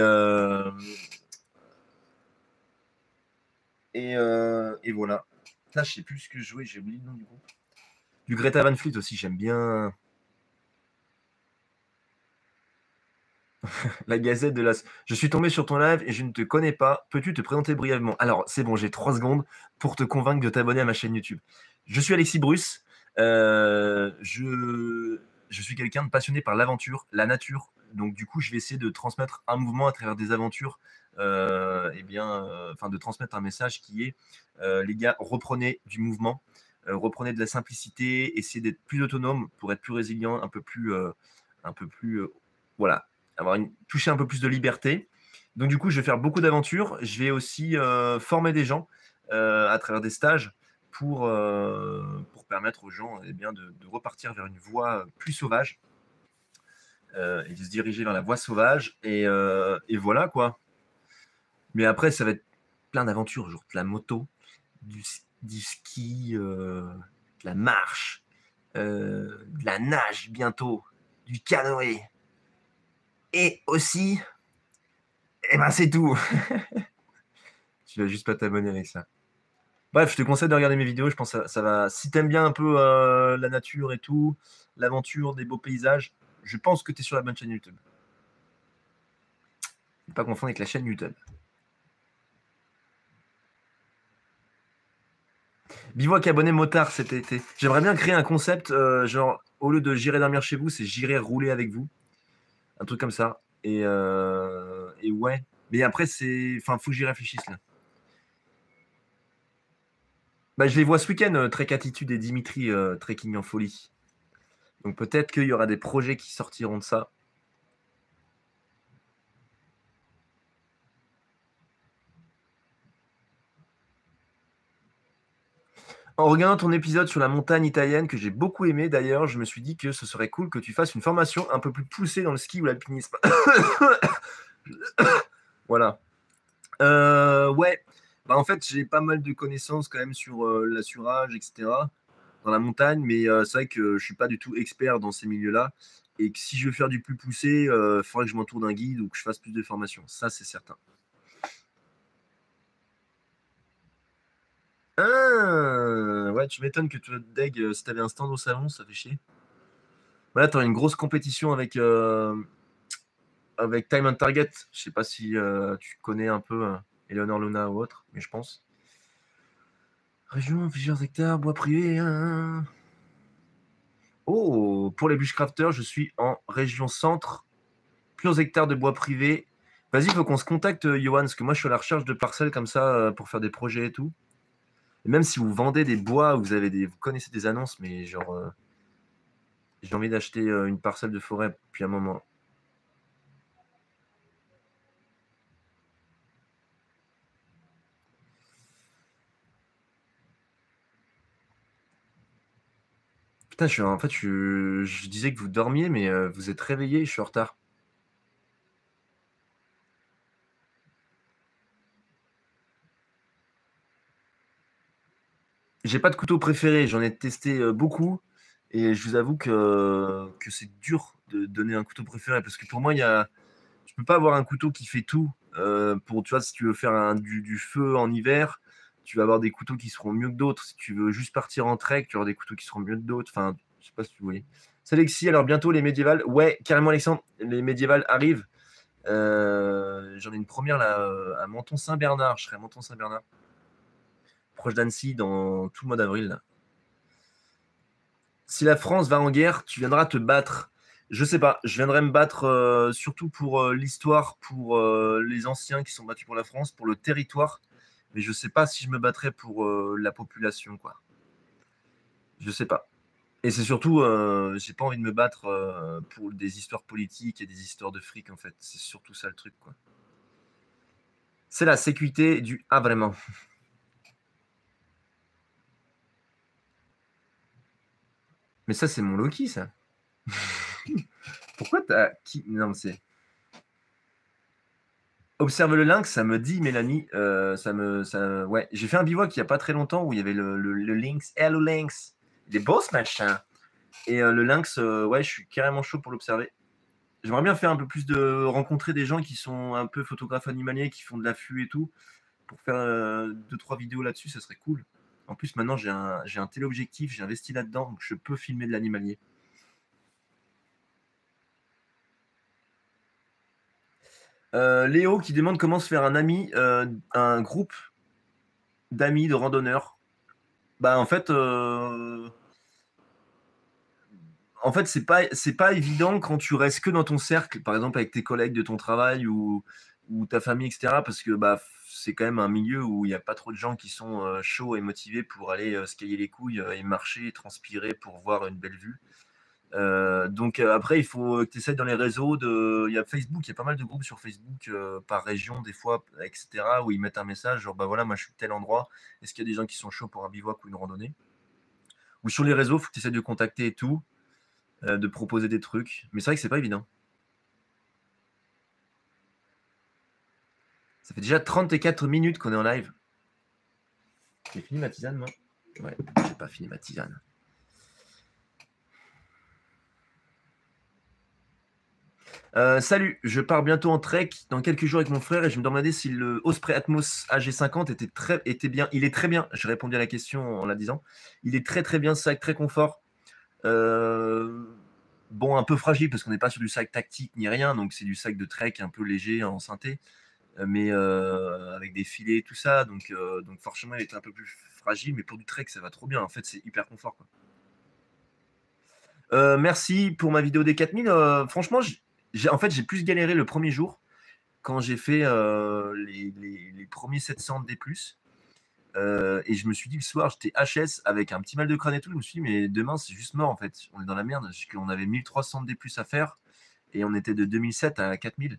voilà. Là, je sais plus ce que je jouais, j'ai oublié le nom du groupe. Du Greta Van Fleet aussi, j'aime bien. La Gazette de l'As. Je suis tombé sur ton live et je ne te connais pas. Peux-tu te présenter brièvement? Alors, c'est bon, j'ai 3 secondes pour te convaincre de t'abonner à ma chaîne YouTube. Je suis Alexis Brus. Je suis quelqu'un de passionné par l'aventure, la nature. Donc, du coup, je vais essayer de transmettre un mouvement à travers des aventures. De transmettre un message qui est les gars, reprenez du mouvement, reprenez de la simplicité, essayez d'être plus autonome pour être plus résilient, un peu plus voilà, toucher un peu plus de liberté. Donc du coup, je vais faire beaucoup d'aventures. Je vais aussi former des gens à travers des stages pour permettre aux gens de repartir vers une voie plus sauvage et de se diriger vers la voie sauvage et voilà quoi. Mais après, ça va être plein d'aventures, genre de la moto, du ski, de la marche, de la nage bientôt, du canoë. Et aussi Eh ben, c'est tout. Tu vas juste pas t'abonner avec ça. Bref, je te conseille de regarder mes vidéos. Je pense que ça va. Si t'aimes bien un peu la nature et tout, l'aventure, des beaux paysages, je pense que tu es sur la bonne chaîne YouTube. Ne pas confondre avec la chaîne YouTube. Bivouac abonné motard cet été. J'aimerais bien créer un concept, genre, au lieu de j'irai dormir chez vous, c'est j'irai rouler avec vous. Un truc comme ça. Et ouais. Mais après, c'est. Enfin, faut que j'y réfléchisse là. Bah, je les vois ce week-end, Trek Attitude et Dimitri, Trekking en folie. Donc peut-être qu'il y aura des projets qui sortiront de ça. En regardant ton épisode sur la montagne italienne, que j'ai beaucoup aimé d'ailleurs, je me suis dit que ce serait cool que tu fasses une formation un peu plus poussée dans le ski ou l'alpinisme. Voilà. Ouais. Bah, en fait, j'ai pas mal de connaissances quand même sur l'assurage, etc. dans la montagne, mais c'est vrai que je suis pas du tout expert dans ces milieux-là. Et que si je veux faire du plus poussé, il faudrait que je m'entoure d'un guide ou que je fasse plus de formations. Ça, c'est certain. Ah, ouais, tu m'étonnes que tu te deg si t'avais un stand au salon, ça fait chier. Voilà, t'aurais une grosse compétition avec, avec Time and Target. Je sais pas si tu connais un peu Eleanor Luna ou autre, mais je pense. Région, plusieurs hectares, bois privé. Hein. Oh, pour les bushcrafters, je suis en région centre. Plusieurs hectares de bois privé. Vas-y, il faut qu'on se contacte, Johan, parce que moi, je suis à la recherche de parcelles comme ça pour faire des projets et tout. Même si vous vendez des bois, vous avez des, vous connaissez des annonces, mais genre, j'ai envie d'acheter une parcelle de forêt depuis un moment. Putain, en fait, je disais que vous dormiez, mais vous êtes réveillé, je suis en retard. J'ai pas de couteau préféré, j'en ai testé beaucoup et je vous avoue que c'est dur de donner un couteau préféré parce que pour moi, je peux pas avoir un couteau qui fait tout. Pour, tu vois, si tu veux faire du feu en hiver, tu vas avoir des couteaux qui seront mieux que d'autres. Si tu veux juste partir en trek, tu auras des couteaux qui seront mieux que d'autres. Enfin, je sais pas si vous voyez. C'est Alexis, alors bientôt les médiévales. Ouais, carrément Alexandre, les médiévales arrivent. J'en ai une première là à Menton-Saint-Bernard, je serai à Menton-Saint-Bernard. Proche d'Annecy dans tout le mois d'avril. Si la France va en guerre, tu viendras te battre. Je sais pas, je viendrai me battre surtout pour l'histoire, pour les anciens qui sont battus pour la France, pour le territoire. Mais je sais pas si je me battrai pour la population, quoi. Je sais pas. Et c'est surtout, j'ai pas envie de me battre pour des histoires politiques et des histoires de fric, en fait. C'est surtout ça le truc, quoi. C'est la sécurité du ah, vraiment. Mais ça, c'est mon Loki, ça. Pourquoi t'as... Non, c'est... Observe le lynx, ça me dit, Mélanie. Ouais, j'ai fait un bivouac il n'y a pas très longtemps où il y avait le lynx. Hello, lynx. Il est beau, ce machin. Et le lynx, ouais, je suis carrément chaud pour l'observer. J'aimerais bien faire un peu plus de... Rencontrer des gens qui sont un peu photographes animaliers, qui font de l'affût et tout. Pour faire 2-3 vidéos là-dessus, ça serait cool. En plus, maintenant, j'ai un téléobjectif, j'ai investi là-dedans, donc je peux filmer de l'animalier. Léo qui demande comment se faire un ami, un groupe d'amis, de randonneurs. Bah, en fait c'est pas évident quand tu restes que dans ton cercle, par exemple avec tes collègues de ton travail ou ta famille, etc. Parce que, bah, c'est quand même un milieu où il n'y a pas trop de gens qui sont chauds et motivés pour aller se cailler les couilles et marcher, transpirer pour voir une belle vue. Donc après, il faut que tu essaies dans les réseaux. Il y a Facebook, il y a pas mal de groupes sur Facebook par région des fois, etc. où ils mettent un message genre bah voilà, moi je suis de tel endroit. Est-ce qu'il y a des gens qui sont chauds pour un bivouac ou une randonnée? Ou sur les réseaux, il faut que tu essaies de contacter et tout, de proposer des trucs. Mais c'est vrai que c'est pas évident. Ça fait déjà 34 minutes qu'on est en live. J'ai fini ma tisane, moi? Ouais, j'ai pas fini ma tisane. Salut, je pars bientôt en trek dans quelques jours avec mon frère et je me demandais si le Osprey Atmos AG50 était bien. Il est très bien, j'ai répondu à la question en la disant. Il est très très bien, sac très confort. Bon, un peu fragile parce qu'on n'est pas sur du sac tactique ni rien, donc c'est du sac de trek un peu léger en synthé, mais avec des filets et tout ça, donc forcément il est un peu plus fragile, mais pour du trek ça va trop bien, en fait c'est hyper confort, quoi. Merci pour ma vidéo des 4000, franchement j'ai plus galéré le premier jour quand j'ai fait les premiers 700 D+, et je me suis dit le soir, j'étais HS avec un petit mal de crâne et tout, je me suis dit mais demain c'est juste mort en fait, on est dans la merde, parce qu'on avait 1300 D+ à faire et on était de 2007 à 4000.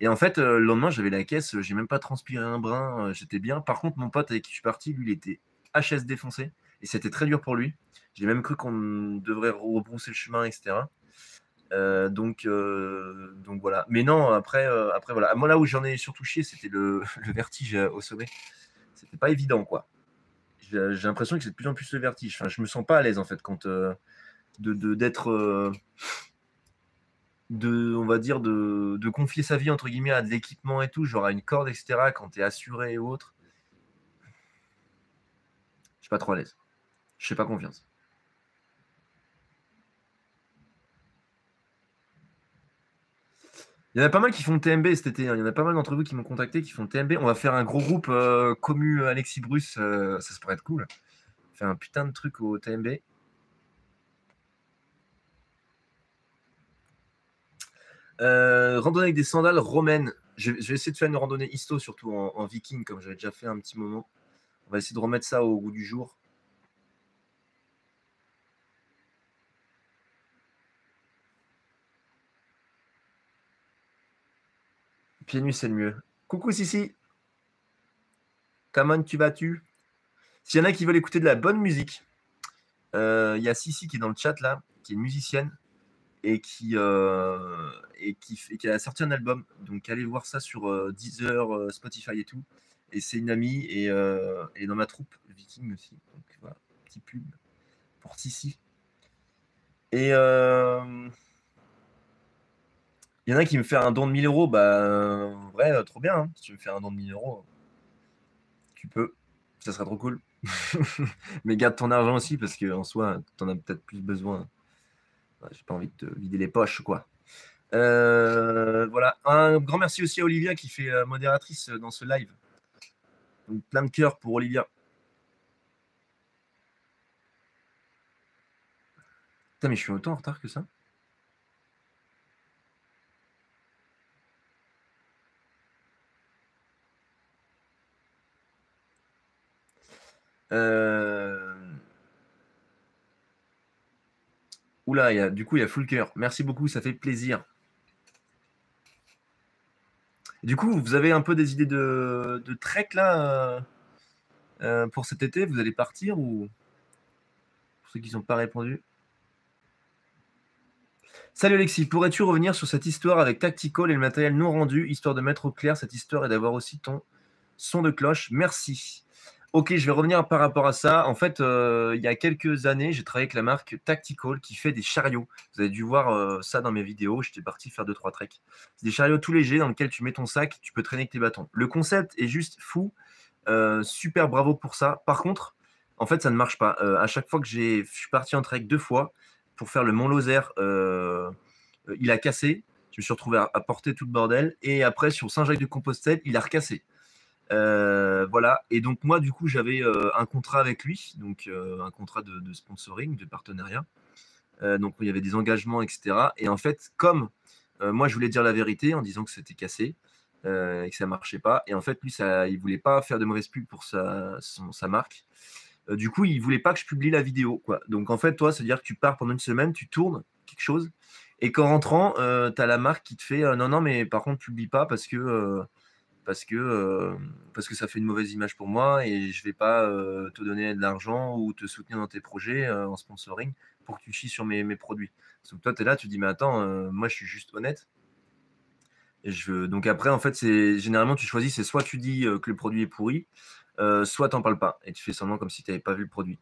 Et en fait, le lendemain, j'avais la caisse, j'ai même pas transpiré un brin, j'étais bien. Par contre, mon pote avec qui je suis parti, lui, il était HS défoncé et c'était très dur pour lui. J'ai même cru qu'on devrait rebrousser le chemin, etc. Donc voilà. Mais non, après voilà. Moi, là où j'en ai surtout chié, c'était le vertige au sommet. C'était pas évident, quoi. J'ai l'impression que c'est de plus en plus le vertige. Enfin, je me sens pas à l'aise, en fait, quand on va dire de confier sa vie entre guillemets à de l'équipement et tout, genre à une corde, etc. Quand tu es assuré et autres, je suis pas trop à l'aise, je fais pas confiance. Il y en a pas mal qui font TMB cet été, hein. Il y en a pas mal d'entre vous qui m'ont contacté qui font TMB. On va faire un gros groupe commu Alexis Brus, ça pourrait être cool. Faire un putain de truc au TMB. Randonnée avec des sandales romaines. Je vais essayer de faire une randonnée histo, surtout en viking, comme j'avais déjà fait un petit moment. On va essayer de remettre ça au goût du jour. Pieds nus, c'est le mieux. Coucou Sissi. Comment tu vas-tu? S'il y en a qui veulent écouter de la bonne musique, y a Sissi qui est dans le chat là, qui est une musicienne. Et qui a sorti un album. Donc allez voir ça sur Deezer, Spotify et tout. Et c'est une amie et dans ma troupe, Viking aussi. Donc voilà, petit pub pour Sissi. Et il y en a qui me fait un don de 1000 €. Bah ouais, trop bien. Hein. Si tu me fais un don de 1000 €, tu peux. Ça serait trop cool. Mais garde ton argent aussi parce qu'en soi, tu en as peut-être plus besoin. J'ai pas envie de te vider les poches, quoi. Voilà. Un grand merci aussi à Olivia qui fait modératrice dans ce live. Donc, plein de cœur pour Olivia. Putain, mais je suis autant en retard que ça. Oula, du coup, il y a full cœur. Merci beaucoup, ça fait plaisir. Du coup, vous avez un peu des idées de trek, là, pour cet été? Vous allez partir ou... Pour ceux qui n'ont pas répondu. Salut Alexis, pourrais-tu revenir sur cette histoire avec Tactical et le matériel non rendu, histoire de mettre au clair cette histoire et d'avoir aussi ton son de cloche? Merci. Ok, je vais revenir par rapport à ça. En fait, il y a quelques années, j'ai travaillé avec la marque Tactical qui fait des chariots. Vous avez dû voir ça dans mes vidéos. J'étais parti faire 2-3 treks. C'est des chariots tout légers dans lesquels tu mets ton sac, tu peux traîner avec tes bâtons. Le concept est juste fou. Super bravo pour ça. Par contre, en fait, ça ne marche pas. À chaque fois que je suis parti en trek 2 fois pour faire le Mont Lozère, il a cassé. Je me suis retrouvé à porter tout le bordel. Et après, sur Saint-Jacques-de-Compostelle, il a recassé. Voilà, et donc moi du coup j'avais un contrat avec lui, donc un contrat de sponsoring, de partenariat, donc il y avait des engagements, etc. Et en fait, comme moi je voulais dire la vérité en disant que c'était cassé et que ça marchait pas, et en fait lui il voulait pas faire de mauvaise pub pour sa marque, du coup il voulait pas que je publie la vidéo, quoi. Donc en fait, toi, c'est à dire que tu pars pendant une semaine, tu tournes quelque chose, et qu'en rentrant tu as la marque qui te fait non mais par contre publie pas parce que ça fait une mauvaise image pour moi et je vais pas te donner de l'argent ou te soutenir dans tes projets en sponsoring pour que tu chies sur mes produits. Donc toi, tu es là, tu te dis, mais attends, moi, je suis juste honnête. Et donc après, en fait, généralement, tu choisis, c'est soit tu dis que le produit est pourri, soit tu n'en parles pas et tu fais semblant comme si tu n'avais pas vu le produit.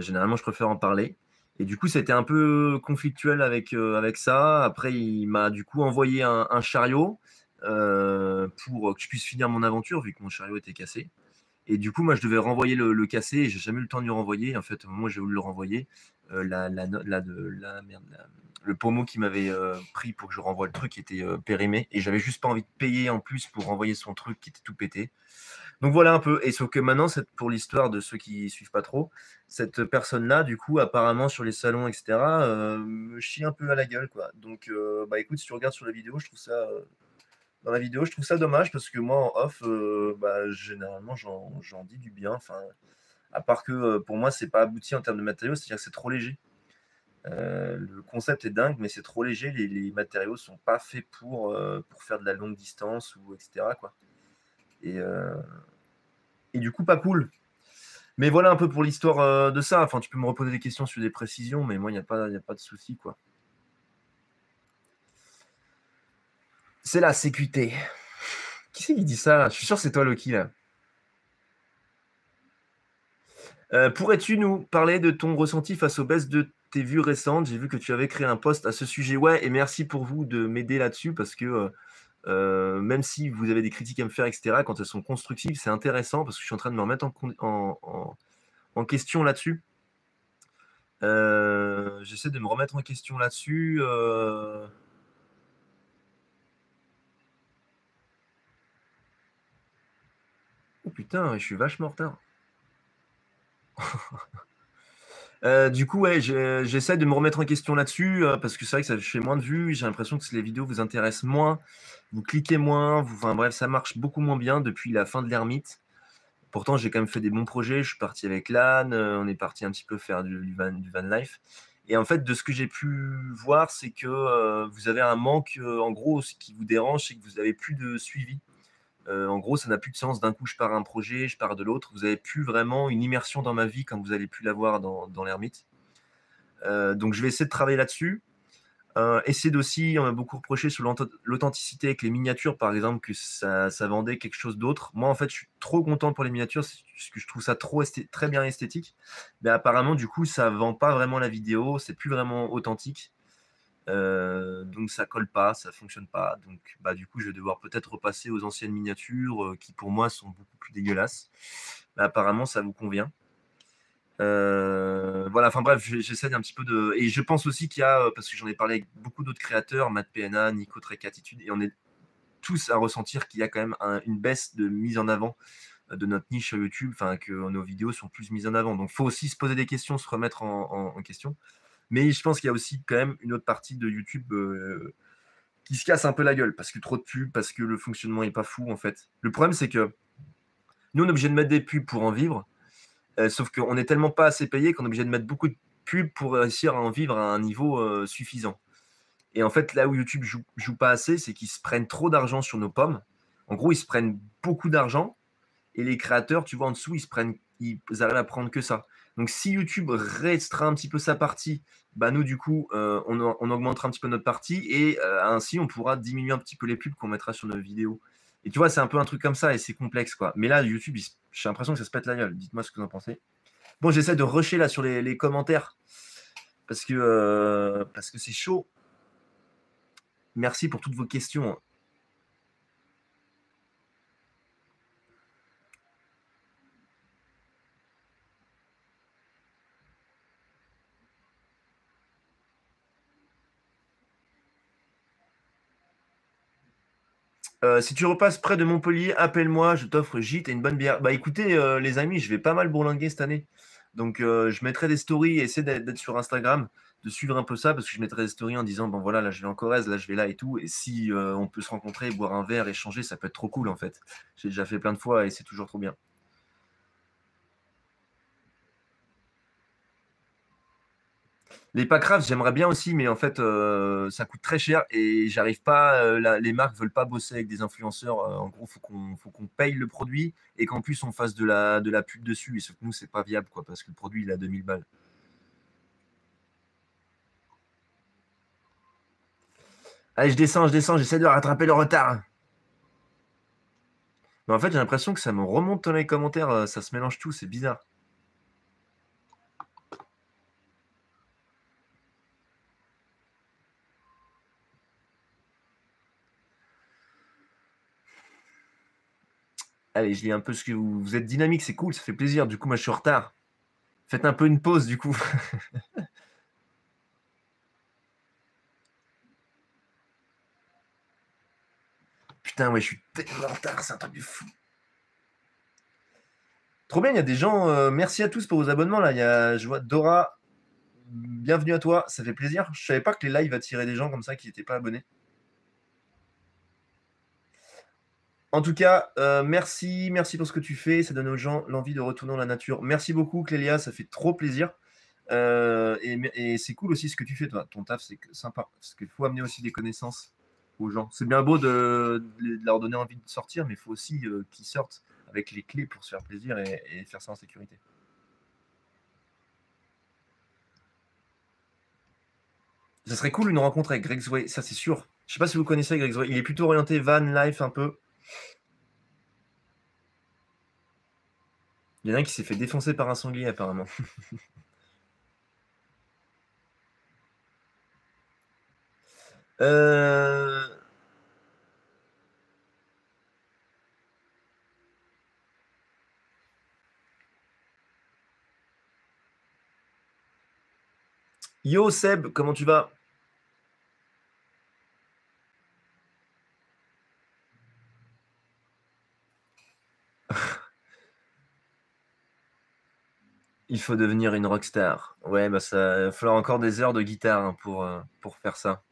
Généralement, je préfère en parler. Et du coup, c'était un peu conflictuel avec ça. Après, il m'a du coup envoyé un chariot pour que je puisse finir mon aventure, vu que mon chariot était cassé. Et du coup, moi, je devais renvoyer le cassé et j'ai jamais eu le temps de le renvoyer. En fait, au moment où j'ai voulu le renvoyer, le pommeau qui m'avait pris pour que je renvoie le truc était périmé. Et j'avais juste pas envie de payer en plus pour renvoyer son truc qui était tout pété. Donc voilà un peu. Et sauf que maintenant, pour l'histoire de ceux qui suivent pas trop, cette personne-là, du coup, apparemment sur les salons, etc., me chie un peu à la gueule, quoi. Donc, bah écoute, si tu regardes sur la vidéo, je trouve ça... Dans la vidéo, je trouve ça dommage parce que moi, en off, bah, généralement, j'en dis du bien. Enfin, à part que pour moi, c'est pas abouti en termes de matériaux, c'est-à-dire que c'est trop léger. Le concept est dingue, mais c'est trop léger. Les matériaux sont pas faits pour faire de la longue distance ou etc., quoi. Et du coup, pas cool. Mais voilà un peu pour l'histoire de ça. Enfin, tu peux me reposer des questions sur des précisions, mais moi, il n'y a pas de souci, quoi. C'est la sécurité. Qui c'est qui dit ça là? Je suis sûr que c'est toi, Loki, là. Pourrais-tu nous parler de ton ressenti face aux baisses de tes vues récentes? J'ai vu que tu avais créé un post à ce sujet. Ouais, et merci pour vous de m'aider là-dessus, parce que même si vous avez des critiques à me faire, etc., quand elles sont constructives, c'est intéressant, parce que je suis en train de me remettre en question là-dessus. J'essaie de me remettre en question là-dessus. Oh putain, je suis vachement en retard. Du coup, ouais, j'essaie de me remettre en question là-dessus parce que c'est vrai que ça fait moins de vues. J'ai l'impression que les vidéos vous intéressent moins, vous cliquez moins. Enfin bref, ça marche beaucoup moins bien depuis la fin de l'ermite. Pourtant, j'ai quand même fait des bons projets. Je suis parti avec l'âne, on est parti un petit peu faire du van life. Et en fait, de ce que j'ai pu voir, c'est que vous avez un manque. En gros, ce qui vous dérange, c'est que vous n'avez plus de suivi. En gros, ça n'a plus de sens. D'un coup, je pars à un projet, je pars de l'autre. Vous n'avez plus vraiment une immersion dans ma vie comme vous n'allez plus l'avoir dans l'ermite. Donc, je vais essayer de travailler là-dessus. Essayer aussi, on m'a beaucoup reproché sur l'authenticité avec les miniatures, par exemple, que ça vendait quelque chose d'autre. Moi, en fait, je suis trop content pour les miniatures parce que je trouve ça très bien esthétique. Mais apparemment, du coup, ça ne vend pas vraiment la vidéo. C'est plus vraiment authentique. Donc ça colle pas, ça fonctionne pas, donc bah du coup je vais devoir peut-être repasser aux anciennes miniatures qui pour moi sont beaucoup plus dégueulasses, mais apparemment ça vous convient. Voilà, enfin bref, j'essaie un petit peu de, et je pense aussi qu'il y a, parce que j'en ai parlé avec beaucoup d'autres créateurs, Matt PNA, Nico Trekatitude, et on est tous à ressentir qu'il y a quand même une baisse de mise en avant de notre niche sur YouTube, enfin que nos vidéos sont plus mises en avant, donc faut aussi se poser des questions, se remettre en question. Mais je pense qu'il y a aussi quand même une autre partie de YouTube qui se casse un peu la gueule parce que trop de pubs, parce que le fonctionnement n'est pas fou en fait. Le problème, c'est que nous, on est obligé de mettre des pubs pour en vivre, sauf qu'on n'est tellement pas assez payé qu'on est obligé de mettre beaucoup de pubs pour réussir à en vivre à un niveau suffisant. Et en fait, là où YouTube joue pas assez, c'est qu'ils se prennent trop d'argent sur nos pommes. En gros, ils se prennent beaucoup d'argent et les créateurs, tu vois, en dessous, ils arrivent à prendre que ça. Donc, si YouTube restreint un petit peu sa partie, bah nous, du coup, on augmentera un petit peu notre partie et ainsi, on pourra diminuer un petit peu les pubs qu'on mettra sur nos vidéos. Et tu vois, c'est un peu un truc comme ça et c'est complexe, quoi. Mais là, YouTube, j'ai l'impression que ça se pète la gueule. Dites-moi ce que vous en pensez. Bon, j'essaie de rusher là sur les commentaires parce que c'est chaud. Merci pour toutes vos questions. Si tu repasses près de Montpellier, appelle-moi, je t'offre gîte et une bonne bière. Bah écoutez, les amis, je vais pas mal bourlinguer cette année. Donc je mettrai des stories, essayer d'être sur Instagram, de suivre un peu ça, parce que je mettrai des stories en disant, bon voilà, là je vais en Corrèze, là je vais là et tout. Et si on peut se rencontrer, boire un verre, échanger, ça peut être trop cool en fait. J'ai déjà fait plein de fois et c'est toujours trop bien. Les packrafts, j'aimerais bien aussi, mais en fait, ça coûte très cher et j'arrive pas. Les marques veulent pas bosser avec des influenceurs. En gros, faut qu'on paye le produit et qu'en plus on fasse de la pub dessus. Et sauf que nous, c'est pas viable, quoi, parce que le produit il a 2000 balles. Allez, je descends, j'essaie de rattraper le retard. Mais en fait, j'ai l'impression que ça me remonte dans les commentaires, ça se mélange tout, c'est bizarre. Allez, je lis un peu ce que vous... Vous êtes dynamique, c'est cool, ça fait plaisir. Du coup, moi, je suis en retard. Faites un peu une pause, du coup. Putain, ouais, je suis tellement en retard, c'est un truc de fou. Trop bien, il y a des gens... merci à tous pour vos abonnements, là. Il y a, je vois, Dora... Bienvenue à toi, ça fait plaisir. Je ne savais pas que les lives attiraient des gens comme ça qui n'étaient pas abonnés. En tout cas, merci pour ce que tu fais. Ça donne aux gens l'envie de retourner dans la nature. Merci beaucoup, Clélia, ça fait trop plaisir. Et c'est cool aussi ce que tu fais, toi. Ton taf, c'est sympa. Parce qu'il faut amener aussi des connaissances aux gens. C'est bien beau de leur donner envie de sortir, mais il faut aussi qu'ils sortent avec les clés pour se faire plaisir et faire ça en sécurité. Ça serait cool une rencontre avec Greg Zoué, ça c'est sûr. Je sais pas si vous connaissez Greg Zoué, il est plutôt orienté van life un peu. Il y en a un qui s'est fait défoncer par un sanglier apparemment. Yo Seb, comment tu vas? Il faut devenir une rockstar. Ouais, bah ça il va falloir encore des heures de guitare hein, pour faire ça.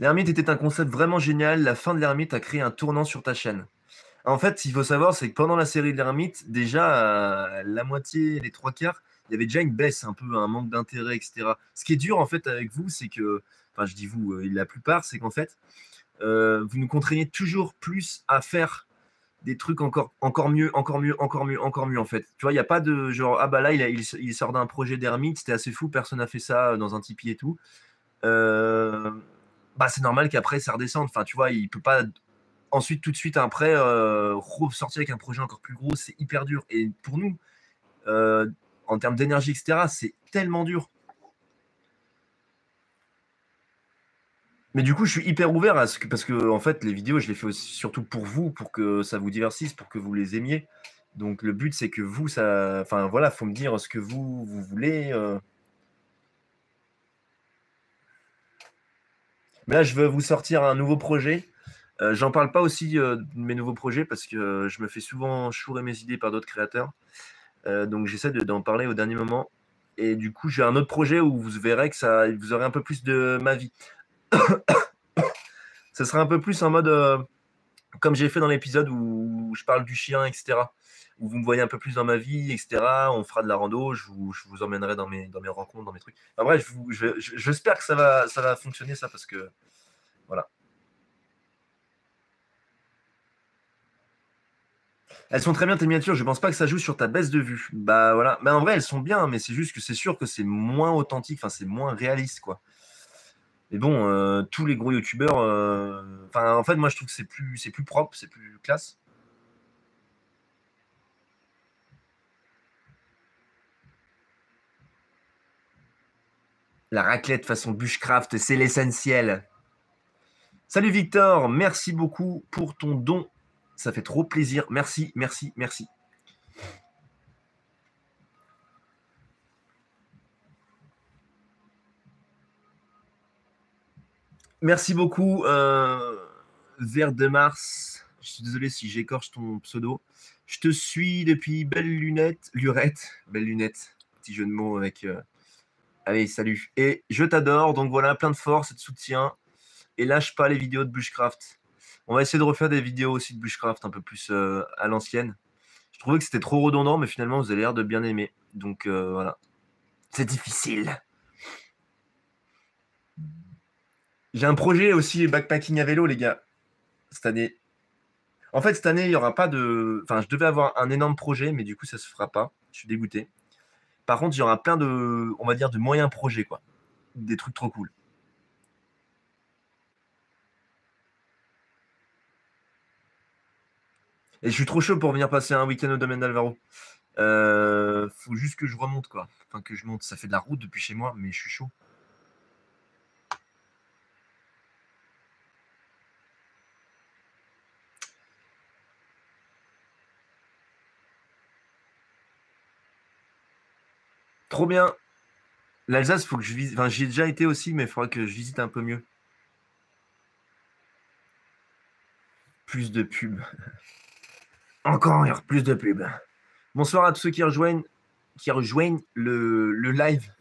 L'ermite était un concept vraiment génial. La fin de l'ermite a créé un tournant sur ta chaîne. En fait, ce qu'il faut savoir, c'est que pendant la série de l'ermite, déjà, la moitié, les trois quarts, il y avait déjà une baisse, un peu, un manque d'intérêt, etc. Ce qui est dur, en fait, avec vous, c'est que, enfin, je dis vous, la plupart, c'est qu'en fait, vous nous contraignez toujours plus à faire des trucs encore mieux, en fait. Tu vois, il n'y a pas de genre, ah bah là, il sort d'un projet d'ermite, c'était assez fou, personne n'a fait ça dans un Tipeee et tout. Bah, c'est normal qu'après, ça redescende. Enfin, tu vois, il ne peut pas... Ensuite, tout de suite après, ressortir avec un projet encore plus gros, c'est hyper dur. Et pour nous, en termes d'énergie, etc., c'est tellement dur. Mais du coup, je suis hyper ouvert à ce que, parce que en fait, les vidéos, je les fais aussi, surtout pour vous, pour que ça vous divertisse, pour que vous les aimiez. Donc, le but, c'est que vous, ça, enfin voilà, faut me dire ce que vous voulez. Mais là, je veux vous sortir un nouveau projet. J'en parle pas aussi de mes nouveaux projets parce que je me fais souvent chourer mes idées par d'autres créateurs. Donc j'essaie d'en parler au dernier moment. Et du coup, j'ai un autre projet où vous verrez que ça, vous aurez un peu plus de ma vie. Ça sera un peu plus en mode, comme j'ai fait dans l'épisode où je parle du chien, etc. Où vous me voyez un peu plus dans ma vie, etc. On fera de la rando, je vous emmènerai dans mes rencontres, dans mes trucs. En vrai, j'espère que ça va fonctionner ça parce que voilà. Elles sont très bien tes miniatures, je pense pas que ça joue sur ta baisse de vue. Bah voilà, mais en vrai elles sont bien, mais c'est juste que c'est sûr que c'est moins authentique, enfin c'est moins réaliste quoi. Mais bon, tous les gros youtubeurs, enfin en fait moi je trouve que c'est plus propre, c'est plus classe. La raclette façon bushcraft, c'est l'essentiel. Salut Victor, merci beaucoup pour ton don. Ça fait trop plaisir. Merci. Merci beaucoup, Vert de Mars. Je suis désolé si j'écorche ton pseudo. Je te suis depuis Belle Lunette. Petit jeu de mots avec... Allez, salut. Et je t'adore. Donc voilà, plein de force et de soutien. Et lâche pas les vidéos de Bushcraft. On va essayer de refaire des vidéos aussi de Bushcraft un peu plus à l'ancienne. Je trouvais que c'était trop redondant, mais finalement, vous avez l'air de bien aimer. Donc, voilà. C'est difficile. J'ai un projet aussi backpacking à vélo, les gars, cette année. En fait, cette année, il n'y aura pas de... Enfin, je devais avoir un énorme projet, mais du coup, ça ne se fera pas. Je suis dégoûté. Par contre, il y aura plein de, on va dire, de moyens projets, quoi. Des trucs trop cool. Et je suis trop chaud pour venir passer un week-end au domaine d'Alvaro. Faut juste que je remonte, quoi. Enfin, que je monte. Ça fait de la route depuis chez moi, mais je suis chaud. Trop bien. L'Alsace, faut que je visite. Enfin, j'y ai déjà été aussi, mais il faudra que je visite un peu mieux. Plus de pubs. Encore plus de pubs. Bonsoir à tous ceux qui rejoignent le live.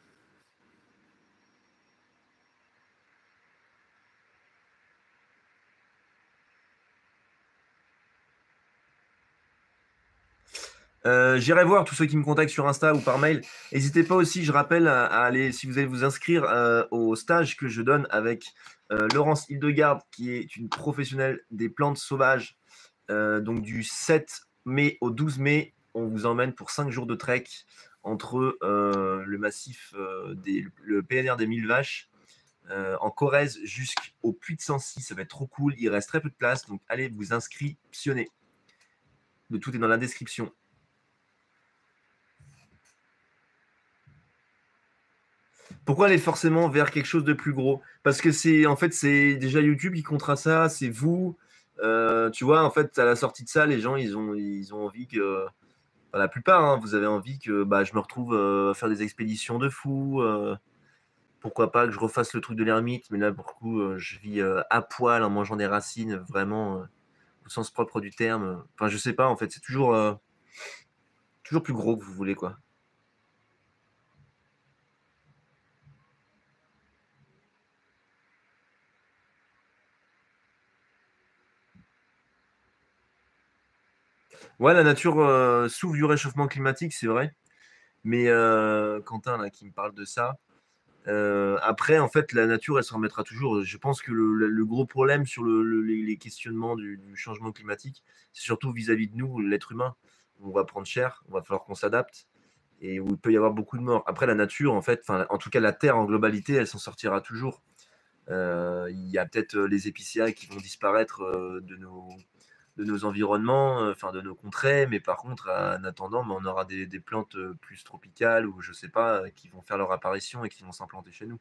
J'irai voir tous ceux qui me contactent sur Insta ou par mail. N'hésitez pas aussi, je rappelle, à aller, si vous allez vous inscrire au stage que je donne avec Laurence Hildegarde, qui est une professionnelle des plantes sauvages. Donc du 7 mai au 12 mai, on vous emmène pour 5 jours de trek entre le massif, le PNR des 1000 vaches, en Corrèze jusqu'au Puy de Sancy. Ça va être trop cool, il reste très peu de place, donc allez vous inscriptionner. Le tout est dans la description. Pourquoi aller forcément vers quelque chose de plus gros? Parce que c'est en fait c'est déjà YouTube qui comptera ça, c'est vous. Tu vois, en fait, à la sortie de ça, les gens, ils ont envie que. Enfin, la plupart, hein, vous avez envie que je me retrouve à faire des expéditions de fou. Pourquoi pas que je refasse le truc de l'ermite, mais là, pour le coup, je vis à poil en mangeant des racines, vraiment au sens propre du terme. Enfin, je sais pas, en fait, c'est toujours, toujours plus gros que vous voulez, quoi. Ouais, la nature souffre du réchauffement climatique, c'est vrai. Mais Quentin, là, qui me parle de ça. Après, en fait, la nature, elle se remettra toujours. Je pense que le gros problème sur les questionnements du changement climatique, c'est surtout vis-à-vis de nous, l'être humain. On va prendre cher, on va falloir qu'on s'adapte. Et où il peut y avoir beaucoup de morts. Après, la nature, en fait, en tout cas, la Terre en globalité, elle s'en sortira toujours. Il y a peut-être les épicéas qui vont disparaître de nos environnements, enfin de nos contrées, mais par contre, en attendant, on aura des plantes plus tropicales ou je sais pas, qui vont faire leur apparition et qui vont s'implanter chez nous.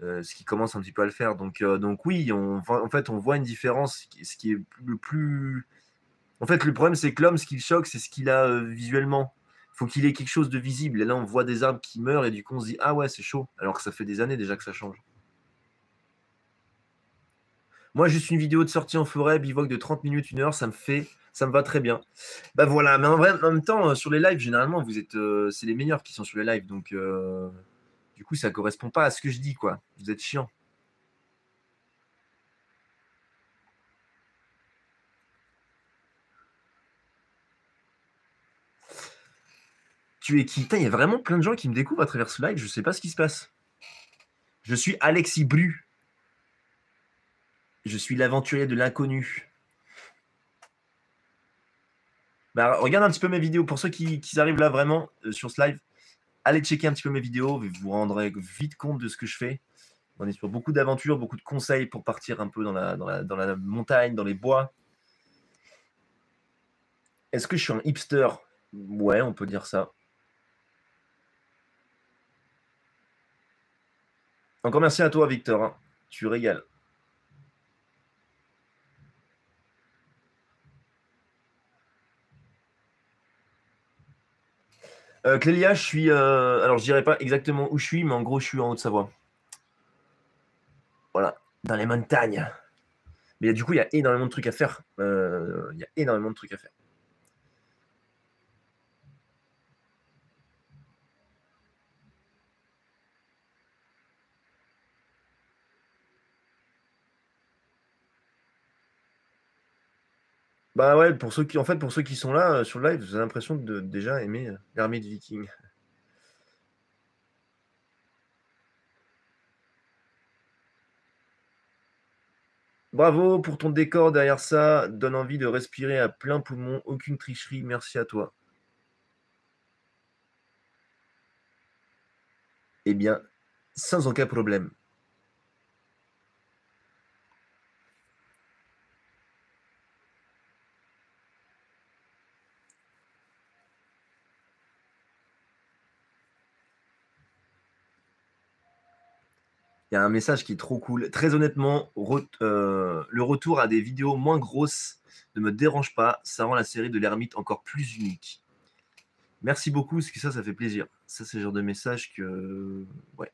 Ce qui commence un petit peu à le faire. Donc oui, en fait, on voit une différence. Ce qui est le plus... En fait, le problème, c'est que l'homme, ce qui le choque, c'est ce qu'il a visuellement. Il faut qu'il ait quelque chose de visible. Et là, on voit des arbres qui meurent et du coup, on se dit « Ah ouais, c'est chaud », alors que ça fait des années déjà que ça change. Moi, juste une vidéo de sortie en forêt, bivouac de 30 minutes, 1 heure, ça me va très bien. Bah voilà, mais en même temps, sur les lives, généralement, vous êtes, c'est les meilleurs qui sont sur les lives. Donc, du coup, ça ne correspond pas à ce que je dis, quoi. Vous êtes chiant. Tu es qui? Putain, il y a vraiment plein de gens qui me découvrent à travers ce live. Je ne sais pas ce qui se passe. Je suis Alexis Brus. Je suis l'aventurier de l'inconnu. Bah, regarde un petit peu mes vidéos. Pour ceux qui arrivent là vraiment sur ce live, allez checker un petit peu mes vidéos. Vous vous rendrez vite compte de ce que je fais. On est sur beaucoup d'aventures, beaucoup de conseils pour partir un peu dans la montagne, dans les bois. Est-ce que je suis un hipster? Ouais, on peut dire ça. Encore merci à toi, Victor, hein. Tu régales. Clélia, je suis... alors, je dirais pas exactement où je suis, mais en gros, je suis en Haute-Savoie. Voilà, dans les montagnes. Mais du coup, il y a énormément de trucs à faire. Bah ouais, pour ceux qui sont là sur le live, vous avez l'impression de déjà aimer l'armée de Vikings. Bravo pour ton décor derrière ça, donne envie de respirer à plein poumon, aucune tricherie, merci à toi. Eh bien, sans aucun problème. Il y a un message qui est trop cool. Très honnêtement, le retour à des vidéos moins grosses ne me dérange pas. Ça rend la série de l'ermite encore plus unique. Merci beaucoup, parce que ça fait plaisir. Ça, c'est le genre de message que... Ouais.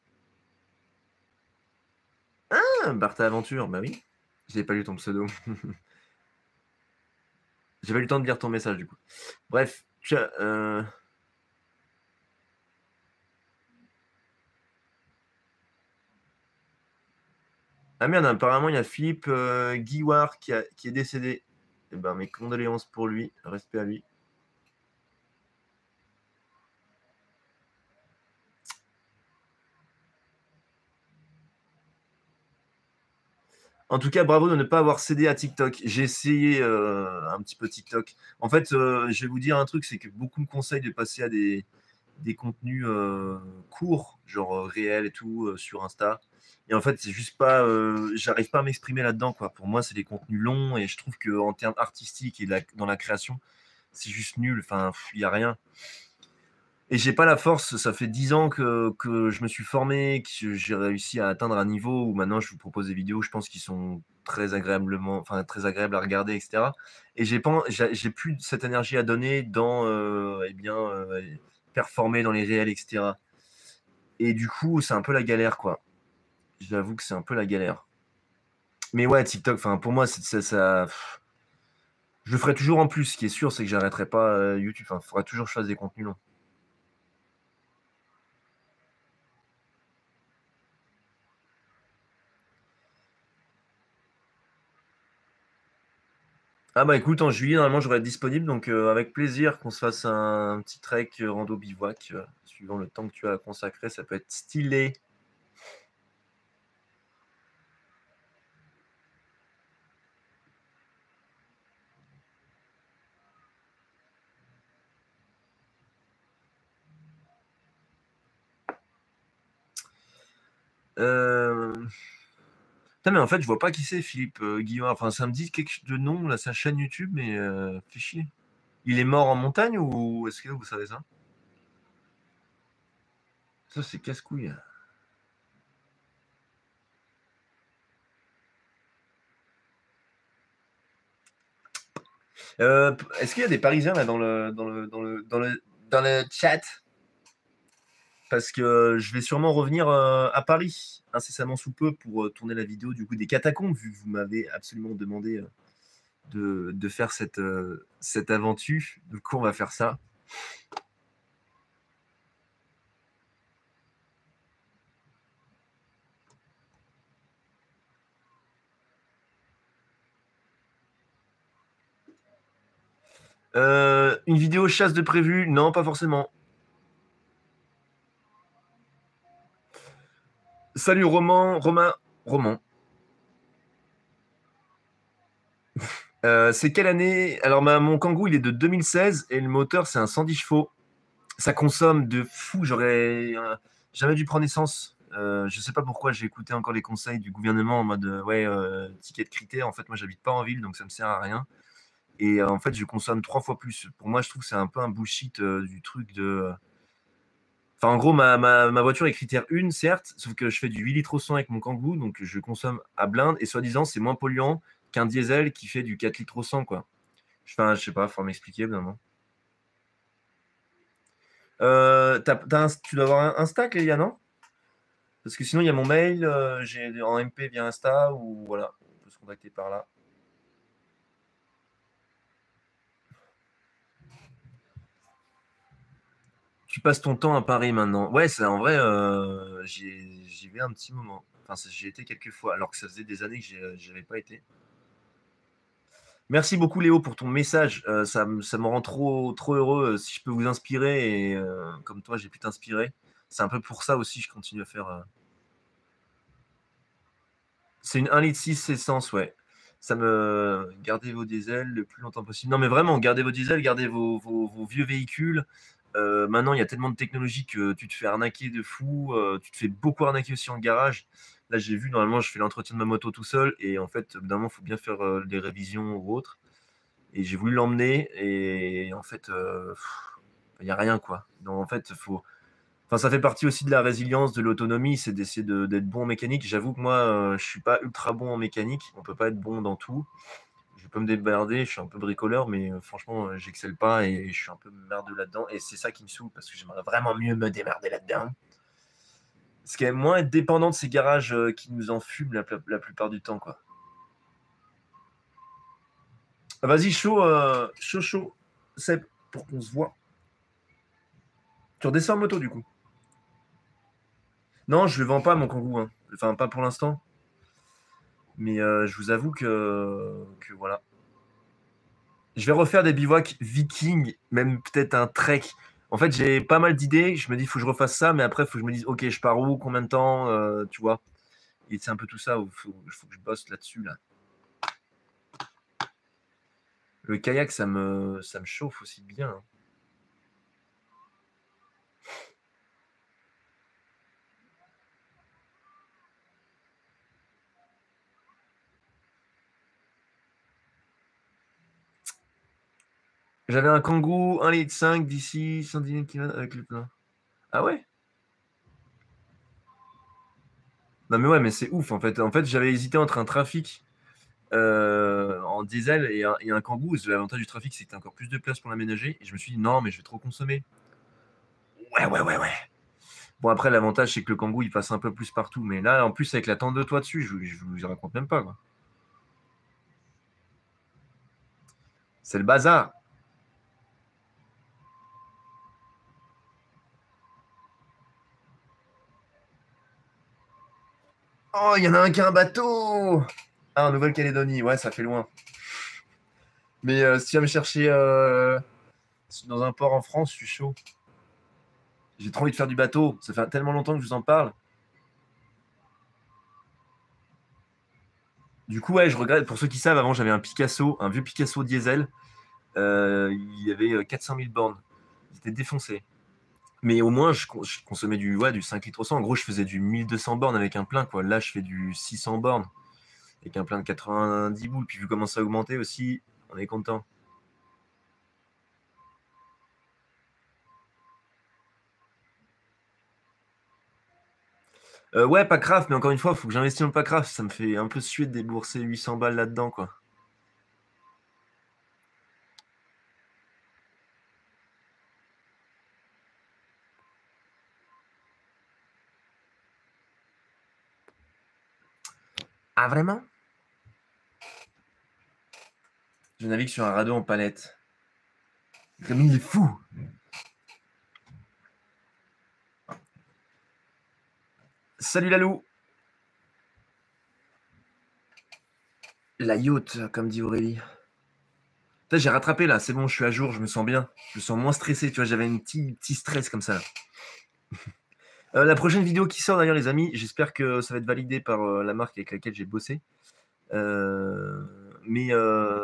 Ah, Bartha Aventure, bah oui. Je n'ai pas lu ton pseudo. J'ai pas eu le temps de lire ton message, du coup. Bref. Ah merde, apparemment, il y a Philippe Guillard qui est décédé. Eh ben, mes condoléances pour lui. Respect à lui. En tout cas, bravo de ne pas avoir cédé à TikTok. J'ai essayé un petit peu TikTok. En fait, je vais vous dire un truc, c'est que beaucoup me conseillent de passer à des contenus courts, genre réels et tout, sur Insta. Et en fait, c'est juste pas... j'arrive pas à m'exprimer là-dedans, quoi. Pour moi, c'est des contenus longs et je trouve qu'en termes artistiques et dans la création, c'est juste nul. Enfin, il n'y a rien. Et j'ai pas la force, ça fait 10 ans que je me suis formé, que j'ai réussi à atteindre un niveau où maintenant je vous propose des vidéos, je pense qu'ils sont très agréables à regarder, etc. Et j'ai plus cette énergie à donner dans performer dans les réels, etc. Et du coup, c'est un peu la galère, quoi. J'avoue que c'est un peu la galère. Mais ouais, TikTok, pour moi, je le ferai toujours en plus. Ce qui est sûr, c'est que j'arrêterai pas YouTube. Il faudra toujours que je fasse des contenus longs. Ah bah écoute, en juillet, normalement, j'aurai disponible, donc avec plaisir qu'on se fasse un petit trek rando bivouac, suivant le temps que tu as consacré, ça peut être stylé. Putain, mais en fait, je vois pas qui c'est, Philippe Guillard. Enfin, ça me dit quelque chose de nom, là, sa chaîne YouTube, mais fait chier. Il est mort en montagne ou est-ce que vous savez ça? Ça, c'est casse-couille. Est-ce qu'il y a des Parisiens là dans le chat? Parce que je vais sûrement revenir à Paris incessamment sous peu pour tourner la vidéo du coup des catacombes, vu que vous m'avez absolument demandé de faire cette aventure. Du coup, on va faire ça. Une vidéo chasse de prévu? Non, pas forcément. Salut Romain. C'est quelle année? Alors, mon Kangoo, il est de 2016 et le moteur, c'est un 110 chevaux. Ça consomme de fou. J'aurais jamais dû prendre essence. Je sais pas pourquoi j'ai écouté encore les conseils du gouvernement en mode ouais, ticket de critère. En fait, moi, j'habite pas en ville, donc ça me sert à rien. Et en fait, je consomme 3 fois plus. Pour moi, je trouve que c'est un peu un bullshit du truc de... Enfin, en gros, ma voiture est critère 1, certes, sauf que je fais du 8 litres au 100 avec mon Kangoo, donc je consomme à blinde, et soi-disant, c'est moins polluant qu'un diesel qui fait du 4 litres au 100, quoi. Enfin, je sais pas, il faut m'expliquer, évidemment. Tu dois avoir un Insta, Clélia, non? Parce que sinon, il y a mon mail, j'ai en MP via Insta, ou voilà, on peut se contacter par là. Tu passes ton temps à Paris maintenant. Ouais, c'est en vrai, j'y vais un petit moment. Enfin, j'y ai été quelques fois, alors que ça faisait des années que je n'avais pas été. Merci beaucoup, Léo, pour ton message. Ça me rend trop heureux. Si je peux vous inspirer, et comme toi, j'ai pu t'inspirer. C'est un peu pour ça aussi que je continue à faire... C'est une 1,6 litre, c'est essence, ouais. Ça me... Gardez vos diesels le plus longtemps possible. Non, mais vraiment, gardez vos diesels, gardez vos vieux véhicules. Maintenant, il y a tellement de technologies que tu te fais arnaquer de fou. Tu te fais beaucoup arnaquer aussi en garage. Là, j'ai vu, normalement, je fais l'entretien de ma moto tout seul. Et en fait, évidemment, il faut bien faire des révisions ou autre. Et j'ai voulu l'emmener. Et en fait, il n'y a rien, quoi. Donc, en fait, faut... Enfin, ça fait partie aussi de la résilience, de l'autonomie. C'est d'essayer d'être bon en mécanique. J'avoue que moi, je ne suis pas ultra bon en mécanique. On ne peut pas être bon dans tout. Je peux me débarder, je suis un peu bricoleur, mais franchement, j'excelle pas et je suis un peu merdeux là-dedans. Et c'est ça qui me saoule, parce que j'aimerais vraiment mieux me démerder là-dedans. Parce qu'elle est moins être dépendant de ces garages qui nous en fument la plupart du temps, quoi. Ah, vas-y, chaud, Seb, pour qu'on se voit. Tu redescends en moto, du coup. Non, je ne le vends pas, mon Kangoo. Hein. Enfin, pas pour l'instant. Mais je vous avoue que voilà. Je vais refaire des bivouacs vikings, même peut-être un trek. En fait, j'ai pas mal d'idées. Je me dis, il faut que je refasse ça, mais après, il faut que je me dise, ok, je pars où, combien de temps, tu vois. Et c'est un peu tout ça. Il faut que je bosse là-dessus, là. Le kayak, ça me chauffe aussi bien. Hein. J'avais un Kangoo, 1,5 litre d'ici, 110 km avec le plein. Ah ouais? Non mais ouais, mais c'est ouf en fait. En fait, j'avais hésité entre un Trafic en diesel et un Kangoo. L'avantage du Trafic, c'est que tu as encore plus de place pour l'aménager. Et je me suis dit, non, mais je vais trop consommer. Ouais. Bon, après, l'avantage, c'est que le Kangoo, il passe un peu plus partout. Mais là, en plus, avec la tente de toit dessus, je vous y raconte même pas, quoi. C'est le bazar. Oh, il y en a un qui a un bateau. Ah, en Nouvelle-Calédonie, ouais, ça fait loin. Mais si tu viens me chercher dans un port en France, je suis chaud. J'ai trop envie de faire du bateau. Ça fait tellement longtemps que je vous en parle. Du coup, ouais, je regrette. Pour ceux qui savent, avant, j'avais un Picasso, un vieux Picasso diesel. Il y avait 400 000 bornes. Il était défoncé. Mais au moins, je consommais du 5 litres au 100. En gros, je faisais du 1200 bornes avec un plein, quoi. Là, je fais du 600 bornes avec un plein de 90 boules. Puis vu comment ça a augmenté aussi, on est content. Ouais, pas craft, mais encore une fois, il faut que j'investisse en pas craft. Ça me fait un peu suer de débourser 800 balles là-dedans, quoi. Ah, vraiment? Je navigue sur un radeau en palette. Il est fou! Salut Lalou! La yacht, comme dit Aurélie. Putain, j'ai rattrapé là, c'est bon, je suis à jour, je me sens bien. Je me sens moins stressé, tu vois, j'avais un petit stress comme ça. La prochaine vidéo qui sort d'ailleurs les amis, j'espère que ça va être validé par la marque avec laquelle j'ai bossé. Mais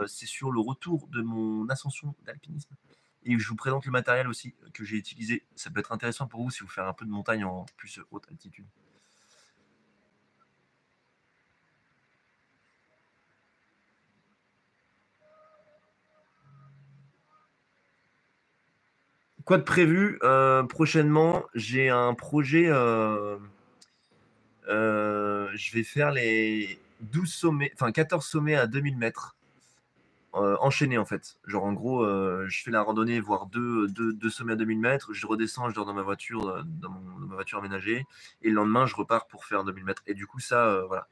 c'est sur le retour de mon ascension d'alpinisme. Et je vous présente le matériel aussi que j'ai utilisé. Ça peut être intéressant pour vous si vous faites un peu de montagne en plus haute altitude. Quoi de prévu prochainement? J'ai un projet, je vais faire les 12 sommets, enfin 14 sommets à 2000 mètres, enchaînés en fait. Genre en gros, je fais la randonnée, voire deux sommets à 2000 mètres, je redescends, je dors dans ma voiture, dans ma voiture aménagée, et le lendemain, je repars pour faire 2000 mètres. Et du coup, ça, voilà.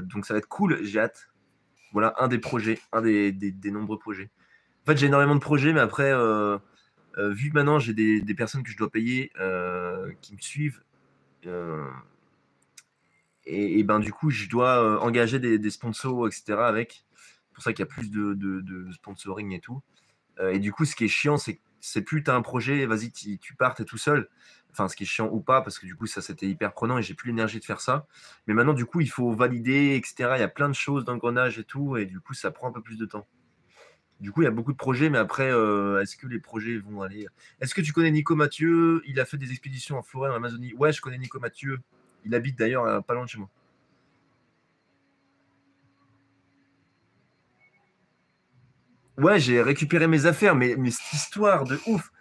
Donc ça va être cool, j'ai hâte. Voilà, un des projets, un des nombreux projets. En fait, j'ai énormément de projets, mais après... vu que maintenant j'ai des personnes que je dois payer qui me suivent, et ben du coup je dois engager des sponsors, etc. avec. C'est pour ça qu'il y a plus de sponsoring et tout. Et du coup, ce qui est chiant, c'est plus t'as un projet, vas-y, tu pars, t'es tout seul. Enfin, ce qui est chiant ou pas, parce que du coup, ça c'était hyper prenant et j'ai plus l'énergie de faire ça. Mais maintenant, du coup, il faut valider, etc. Il y a plein de choses d'engrenage et tout, et du coup, ça prend un peu plus de temps. Du coup, il y a beaucoup de projets, mais après, est-ce que les projets vont aller... Est-ce que tu connais Nico Mathieu? Il a fait des expéditions en forêt, en Amazonie. Ouais, je connais Nico Mathieu. Il habite d'ailleurs pas loin de chez moi. Ouais, j'ai récupéré mes affaires, mais cette histoire de ouf.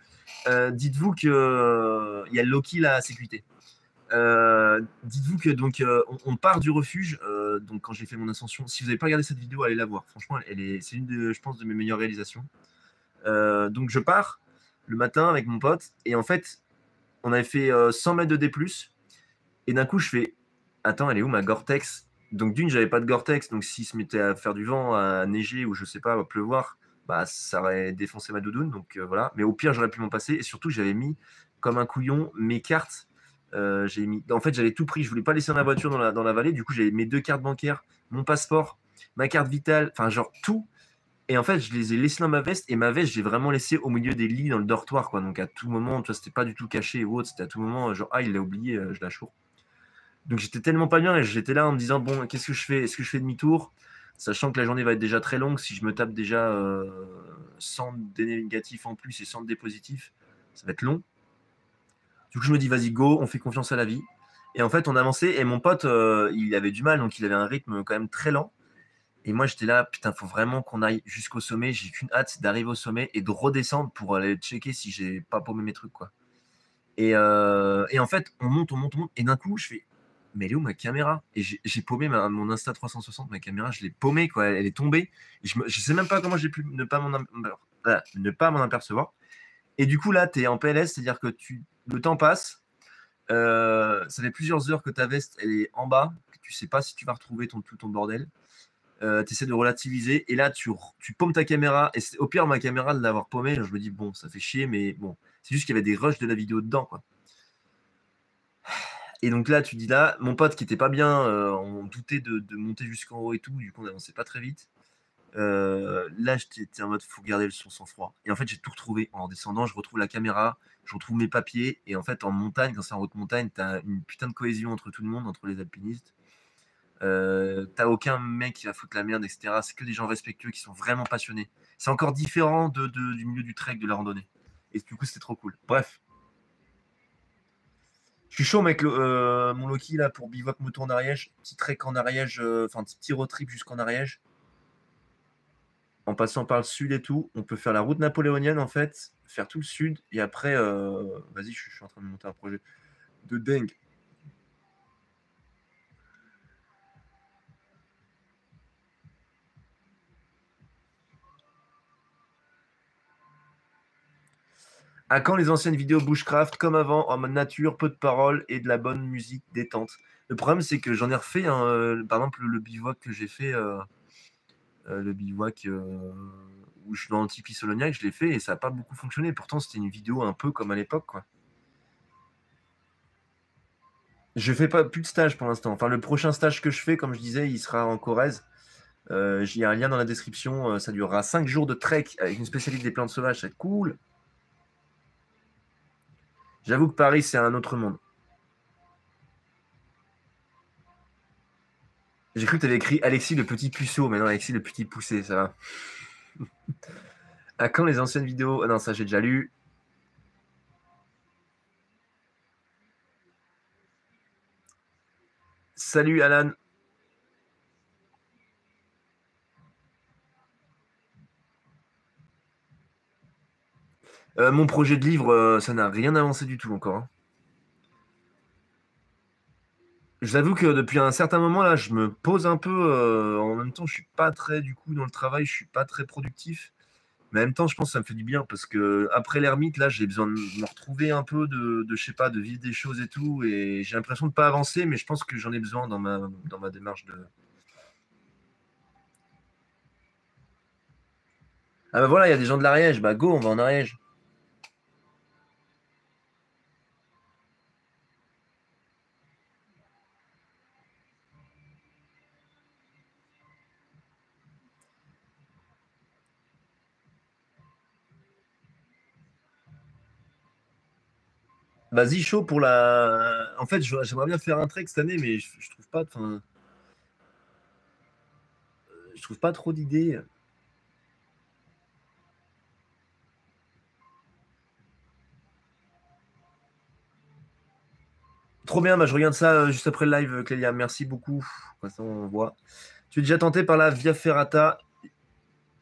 Dites-vous qu'il y a Loki là à sécurité. Dites-vous que donc on part du refuge. Donc quand j'ai fait mon ascension, si vous n'avez pas regardé cette vidéo, allez la voir. Franchement, c'est une de, je pense, de mes meilleures réalisations. Donc je pars le matin avec mon pote et en fait, on avait fait 100 mètres de D+. Et d'un coup, je fais attends, elle est où ma Gore-Tex? Donc d'une, j'avais pas de Gore-Tex, donc s'il se mettait à faire du vent, à neiger ou je sais pas, à pleuvoir, bah ça aurait défoncé ma doudoune. Donc voilà. Mais au pire, j'aurais pu m'en passer. Et surtout, j'avais mis comme un couillon mes cartes. J'ai mis... En fait, j'avais tout pris. Je voulais pas laisser ma voiture dans la vallée. Du coup, j'avais mes 2 cartes bancaires, mon passeport, ma carte vitale, enfin genre tout. Et en fait, je les ai laissés dans ma veste. Et ma veste, j'ai vraiment laissé au milieu des lits dans le dortoir, quoi. Donc à tout moment, tu vois, c'était pas du tout caché ou autre. C'était à tout moment genre ah il l'a oublié, je la choure. Donc j'étais tellement pas bien et j'étais là en me disant bon, qu'est-ce que je fais? Est-ce que je fais demi-tour? Sachant que la journée va être déjà très longue, si je me tape déjà 100 dés négatifs en plus et 100 dés positifs, ça va être long. Du coup, je me dis, vas-y, go, on fait confiance à la vie. Et en fait, on avançait. Et mon pote, il avait du mal, donc il avait un rythme quand même très lent. Et moi, j'étais là, putain, faut vraiment qu'on aille jusqu'au sommet. J'ai qu'une hâte, c'est d'arriver au sommet et de redescendre pour aller checker si j'ai pas paumé mes trucs, quoi. Et en fait, on monte. Et d'un coup, je fais, mais elle est où ma caméra? Et j'ai paumé mon Insta360, ma caméra, je l'ai paumée, quoi. Elle est tombée. Je sais même pas comment j'ai pu ne pas m'en apercevoir. Et du coup, là, tu es en PLS, c'est-à-dire que le temps passe. Ça fait plusieurs heures que ta veste elle est en bas. Tu ne sais pas si tu vas retrouver tout ton bordel. Tu essaies de relativiser. Et là, tu paumes ta caméra. Et au pire, ma caméra, de l'avoir paumée, je me dis, bon, ça fait chier, mais bon. C'est juste qu'il y avait des rushs de la vidéo dedans, quoi. Et donc là, tu dis là, mon pote qui n'était pas bien, on doutait de monter jusqu'en haut et tout. Du coup, on n'avançait pas très vite. Là j'étais en mode faut garder le son sans froid et en fait j'ai tout retrouvé en descendant, je retrouve la caméra, je retrouve mes papiers et en fait en montagne, quand c'est en haute montagne, t'as une putain de cohésion entre tout le monde, entre les alpinistes, t'as aucun mec qui va foutre la merde, etc. C'est que des gens respectueux qui sont vraiment passionnés. C'est encore différent du milieu du trek, de la randonnée, et du coup c'était trop cool. Bref, je suis chaud mec, mon Loki là pour bivouac moto en Ariège, petit trek en Ariège, enfin petit road trip jusqu'en Ariège. En passant par le sud et tout, on peut faire la route napoléonienne en fait, faire tout le sud et après, vas-y, je suis en train de monter un projet de dingue. À quand les anciennes vidéos bushcraft comme avant, en mode nature, peu de paroles et de la bonne musique détente? Le problème c'est que j'en ai refait, hein, par exemple le bivouac que j'ai fait. Le bivouac où je suis dans le tipi Soloniac, je l'ai fait et ça n'a pas beaucoup fonctionné. Pourtant, c'était une vidéo un peu comme à l'époque, quoi. Je fais pas plus de stage pour l'instant. Enfin, le prochain stage que je fais, comme je disais, il sera en Corrèze. J'ai un lien dans la description. Ça durera 5 jours de trek avec une spécialité des plantes sauvages. Ça va être cool. J'avoue que Paris, c'est un autre monde. J'ai cru que tu avais écrit Alexis le petit puceau, mais non, Alexis le petit poussé, ça va. À quand les anciennes vidéos? Ah non, ça j'ai déjà lu. Salut Alan. Mon projet de livre, ça n'a rien avancé du tout encore, hein. J'avoue que depuis un certain moment, là, je me pose un peu. En même temps, je suis pas très, du coup, dans le travail, je suis pas très productif. Mais en même temps, je pense que ça me fait du bien parce que après l'ermite, là, j'ai besoin de me retrouver un peu, je sais pas, de vivre des choses et tout. Et j'ai l'impression de pas avancer, mais je pense que j'en ai besoin dans ma démarche de. Ah bah voilà, il y a des gens de l'Ariège. Bah go, on va en Ariège. Vas-y, chaud pour la... En fait, j'aimerais bien faire un trek cette année, mais je trouve pas... Enfin, je trouve pas trop d'idées. Trop bien, bah, je regarde ça juste après le live, Clélia. Merci beaucoup. Comme ça, on voit. Tu es déjà tenté par la Via Ferrata?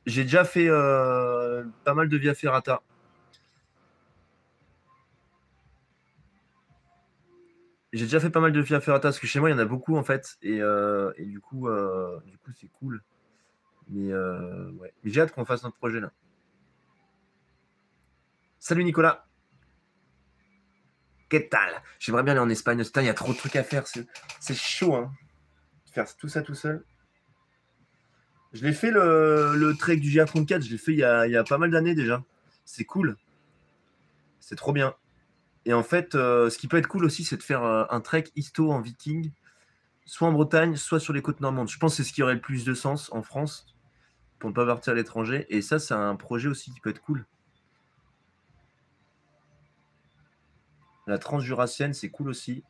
J'ai déjà fait pas mal de Via Ferrata. J'ai déjà fait pas mal de via ferrata parce que chez moi il y en a beaucoup en fait et du coup c'est cool. Mais ouais, j'ai hâte qu'on fasse notre projet là. Salut Nicolas. Qu'est-ce que j'aimerais bien aller en Espagne. Putain, il y a trop de trucs à faire. C'est chaud, hein. Faire tout ça tout seul. Je l'ai fait le trek du GR34. Je l'ai fait il y a pas mal d'années déjà. C'est cool. C'est trop bien. Et en fait, ce qui peut être cool aussi, c'est de faire un trek histo en viking, soit en Bretagne, soit sur les côtes normandes. Je pense que c'est ce qui aurait le plus de sens en France pour ne pas partir à l'étranger. Et ça, c'est un projet aussi qui peut être cool. La transjurassienne, c'est cool aussi.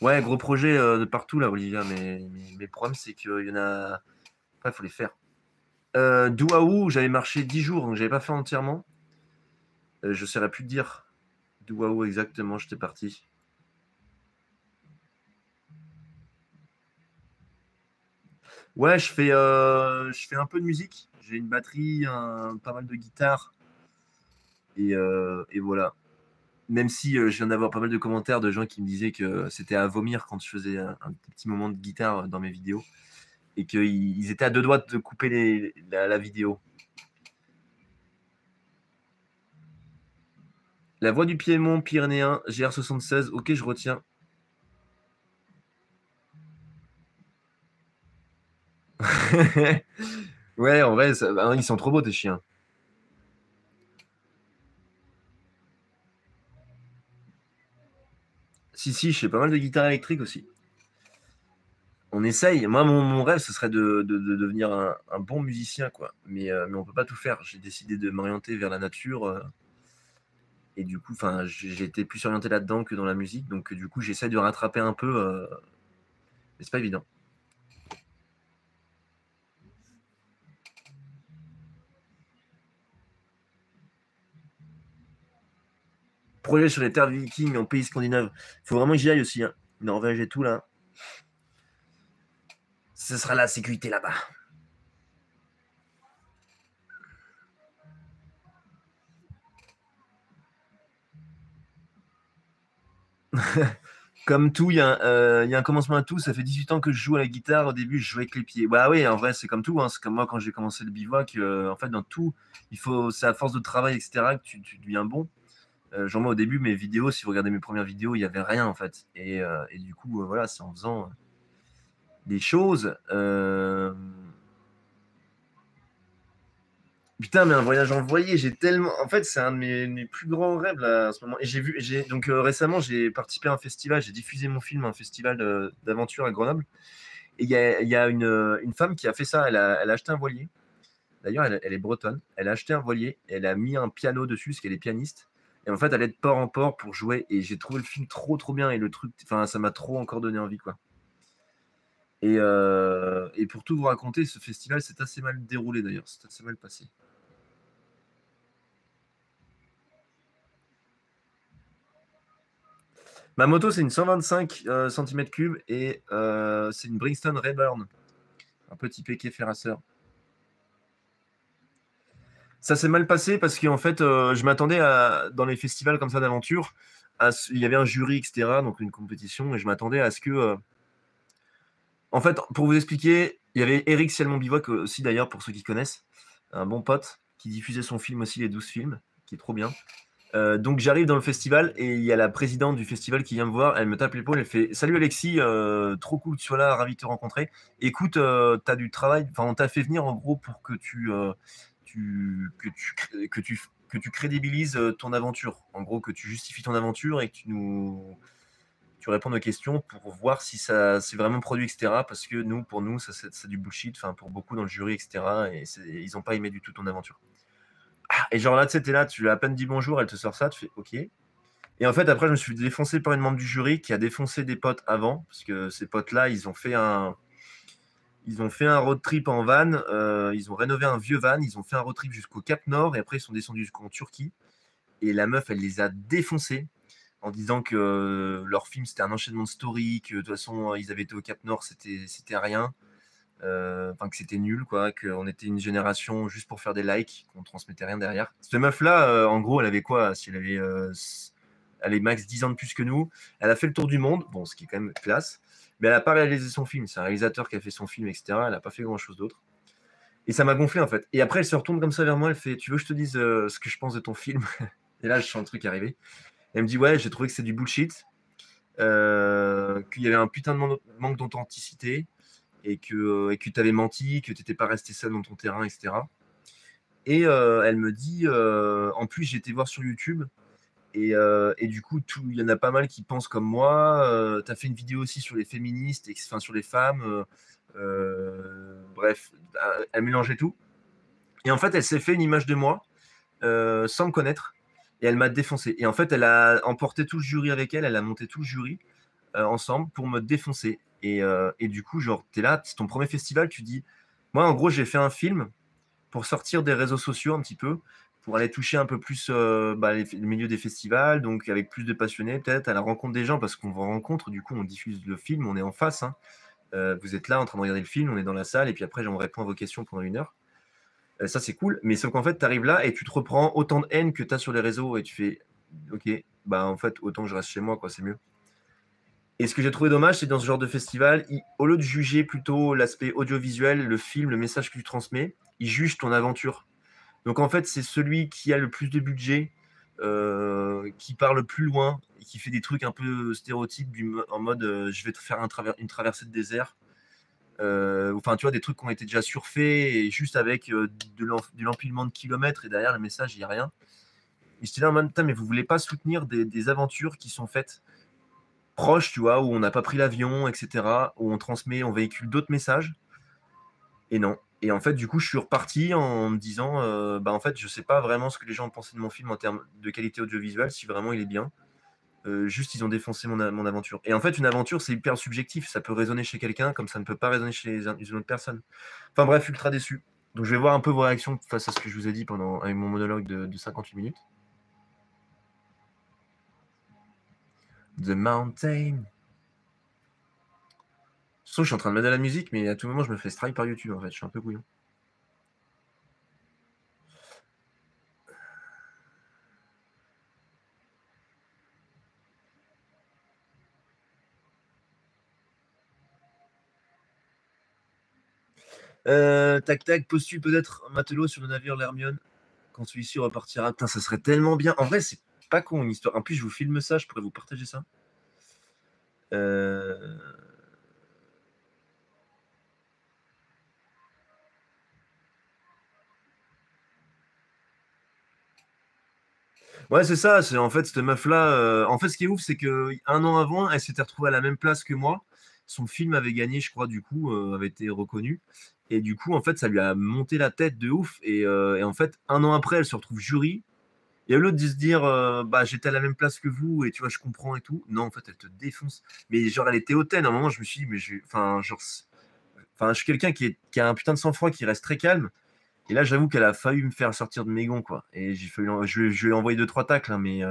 Ouais, gros projet de partout, là, Olivia. Mais le problème, c'est qu'il y en a... Enfin, il faut les faire. Douaou, j'avais marché 10 jours, donc je n'avais pas fait entièrement. Je ne saurais plus te dire Douaou exactement, j'étais parti. Ouais, je fais un peu de musique. J'ai une batterie, pas mal de guitare. Et voilà. Même si je viens d'avoir pas mal de commentaires de gens qui me disaient que c'était à vomir quand je faisais un petit moment de guitare dans mes vidéos. Et qu'ils étaient à deux doigts de couper la vidéo. La voie du Piémont, Pyrénéen, GR76. Ok, je retiens. Ouais, en vrai, ça, bah, ils sont trop beaux, tes chiens. Si, je fais pas mal de guitare électrique aussi. On essaye. Moi, mon rêve, ce serait de devenir un bon musicien, quoi. Mais on peut pas tout faire. J'ai décidé de m'orienter vers la nature. Et du coup, j'ai été plus orienté là-dedans que dans la musique. Donc, du coup, j'essaie de rattraper un peu. Mais c'est pas évident. Projet sur les terres vikings en pays scandinave. Il faut vraiment que j'y aille aussi. Hein. Norvège et tout, là. Ce sera la sécurité là-bas. Comme tout, il y a un commencement à tout. Ça fait 18 ans que je joue à la guitare. Au début, je jouais avec les pieds. Bah oui, en vrai, c'est comme tout. Hein. C'est comme moi, quand j'ai commencé le bivouac. En fait, dans tout, c'est à force de travail, etc., que tu deviens bon. Genre moi au début mes vidéos, si vous regardez mes premières vidéos, il n'y avait rien en fait. Et du coup voilà, c'est en faisant des choses. Putain, mais un voyage en voilier, j'ai tellement. En fait, c'est un de mes plus grands rêves là à ce moment. Et j'ai vu, récemment j'ai participé à un festival, j'ai diffusé mon film à un festival d'aventure à Grenoble. Et il y a une femme qui a fait ça, elle a acheté un voilier. D'ailleurs, elle est bretonne. Elle a acheté un voilier, elle a mis un piano dessus, parce qu'elle est pianiste. Et en fait, elle est de port en port pour jouer. Et j'ai trouvé le film trop bien. Et le truc, enfin, ça m'a trop encore donné envie, quoi. Et pour tout vous raconter, ce festival s'est assez mal déroulé, d'ailleurs. C'est assez mal passé. Ma moto, c'est une 125 cm3 et c'est une Brixton Rayburn. Un petit péquet ferrasseur. Ça s'est mal passé parce qu'en fait, je m'attendais dans les festivals comme ça d'aventure, il y avait un jury, etc., donc une compétition, et je m'attendais à ce que... En fait, pour vous expliquer, il y avait Eric Cielmont Bivouac aussi, d'ailleurs, pour ceux qui connaissent, un bon pote, qui diffusait son film aussi, les 12 films, qui est trop bien. Donc j'arrive dans le festival, et il y a la présidente du festival qui vient me voir, elle me tape l'épaule, elle fait « Salut Alexis, trop cool que tu sois là, ravi de te rencontrer. Écoute, t'as du travail, enfin on t'a fait venir en gros pour que tu... que tu crédibilises ton aventure, en gros que tu justifies ton aventure et que tu réponds aux questions pour voir si ça c'est vraiment produit, etc., parce que pour nous ça c'est du bullshit, enfin pour beaucoup dans le jury, etc., et ils n'ont pas aimé du tout ton aventure. Ah, et genre là tu sais, t'es là, tu lui as à peine dit bonjour, elle te sort ça, tu fais ok. Et en fait après je me suis défoncé par une membre du jury qui a défoncé des potes avant, parce que ces potes là ils ont fait un road trip en van, ils ont rénové un vieux van, ils ont fait un road trip jusqu'au Cap Nord, et après ils sont descendus jusqu'en Turquie. Et la meuf, elle les a défoncés en disant que leur film, c'était un enchaînement de story, que de toute façon, ils avaient été au Cap Nord, c'était rien. que c'était nul, quoi, qu'on était une génération juste pour faire des likes, qu'on ne transmettait rien derrière. Cette meuf-là, en gros, elle avait quoi? Si elle avait elle est max 10 ans de plus que nous. Elle a fait le tour du monde, bon, ce qui est quand même classe, mais elle n'a pas réalisé son film. C'est un réalisateur qui a fait son film, etc. Elle n'a pas fait grand-chose d'autre. Et ça m'a gonflé, en fait. Et après, elle se retourne comme ça vers moi, elle fait « Tu veux que je te dise ce que je pense de ton film ?» Et là, je sens le truc arriver. Elle me dit « Ouais, j'ai trouvé que c'est du bullshit, qu'il y avait un putain de manque d'authenticité, et que tu avais menti, que tu n'étais pas resté seul dans ton terrain, etc. » Et elle me dit « En plus, j'ai été voir sur YouTube, et du coup, il y en a pas mal qui pensent comme moi. Tu as fait une vidéo aussi sur les féministes, et, enfin sur les femmes. Bref, elle mélangeait tout. Et en fait, elle s'est fait une image de moi sans me connaître. Et elle m'a défoncé. Et en fait, elle a emporté tout le jury avec elle. Elle a monté tout le jury ensemble pour me défoncer. Et du coup, genre, t'es là, c'est ton premier festival, tu dis... Moi, en gros, j'ai fait un film pour sortir des réseaux sociaux un petit peu, pour aller toucher un peu plus le milieu des festivals, donc avec plus de passionnés, peut-être, à la rencontre des gens, parce qu'on vous rencontre, du coup, on diffuse le film, on est en face, hein. Vous êtes là en train de regarder le film, on est dans la salle, et puis après, on répond à vos questions pendant 1 heure. Ça, c'est cool, mais sauf qu'en fait, tu arrives là et tu te reprends autant de haine que tu as sur les réseaux et tu fais « Ok, bah en fait, autant que je reste chez moi, quoi, c'est mieux. » Et ce que j'ai trouvé dommage, c'est dans ce genre de festival, au lieu de juger plutôt l'aspect audiovisuel, le film, le message que tu transmets, ils jugent ton aventure. Donc en fait, c'est celui qui a le plus de budget, qui part le plus loin, et qui fait des trucs un peu stéréotypes en mode « Je vais te faire une traversée de désert. » Enfin, tu vois, des trucs qui ont été déjà surfaits et juste avec de l'empilement de kilomètres et derrière le message, il n'y a rien. Et j'étais là en même temps, mais vous ne voulez pas soutenir des aventures qui sont faites proches, tu vois, où on n'a pas pris l'avion, etc., où on transmet, on véhicule d'autres messages. Et non. Et en fait, du coup, je suis reparti en me disant, en fait, je ne sais pas vraiment ce que les gens ont pensé de mon film en termes de qualité audiovisuelle, si vraiment il est bien. Juste, ils ont défoncé mon aventure. Et en fait, une aventure, c'est hyper subjectif. Ça peut résonner chez quelqu'un, comme ça ne peut pas résonner chez une autre personne. Enfin bref, ultra déçu. Donc je vais voir un peu vos réactions face à ce que je vous ai dit pendant avec mon monologue de 58 minutes. The Mountain. Je suis en train de mettre de la musique, mais à tout moment, je me fais strike par YouTube, en fait. Je suis un peu bouillon. Tac-tac, postules peut-être un matelot sur le navire l'Hermione quand celui-ci repartira. Putain, ça serait tellement bien. En vrai, c'est pas con une histoire. En plus, je vous filme ça, je pourrais vous partager ça. Ouais, c'est ça. C'est en fait cette meuf-là. En fait, ce qui est ouf, c'est qu'un an avant, elle s'était retrouvée à la même place que moi. Son film avait gagné, je crois, du coup, avait été reconnu. Et du coup, en fait, ça lui a monté la tête de ouf. Et en fait, 1 an après, elle se retrouve jury. Et au lieu de se dire, j'étais à la même place que vous, et tu vois, je comprends et tout. Non, en fait, elle te défonce. Mais genre, elle était hautaine. À un moment, je me suis dit, mais je suis quelqu'un qui a un putain de sang-froid, qui reste très calme. Et là, j'avoue qu'elle a failli me faire sortir de mes gonds, quoi. Et je lui ai envoyé 2-3 tacles, hein, mais...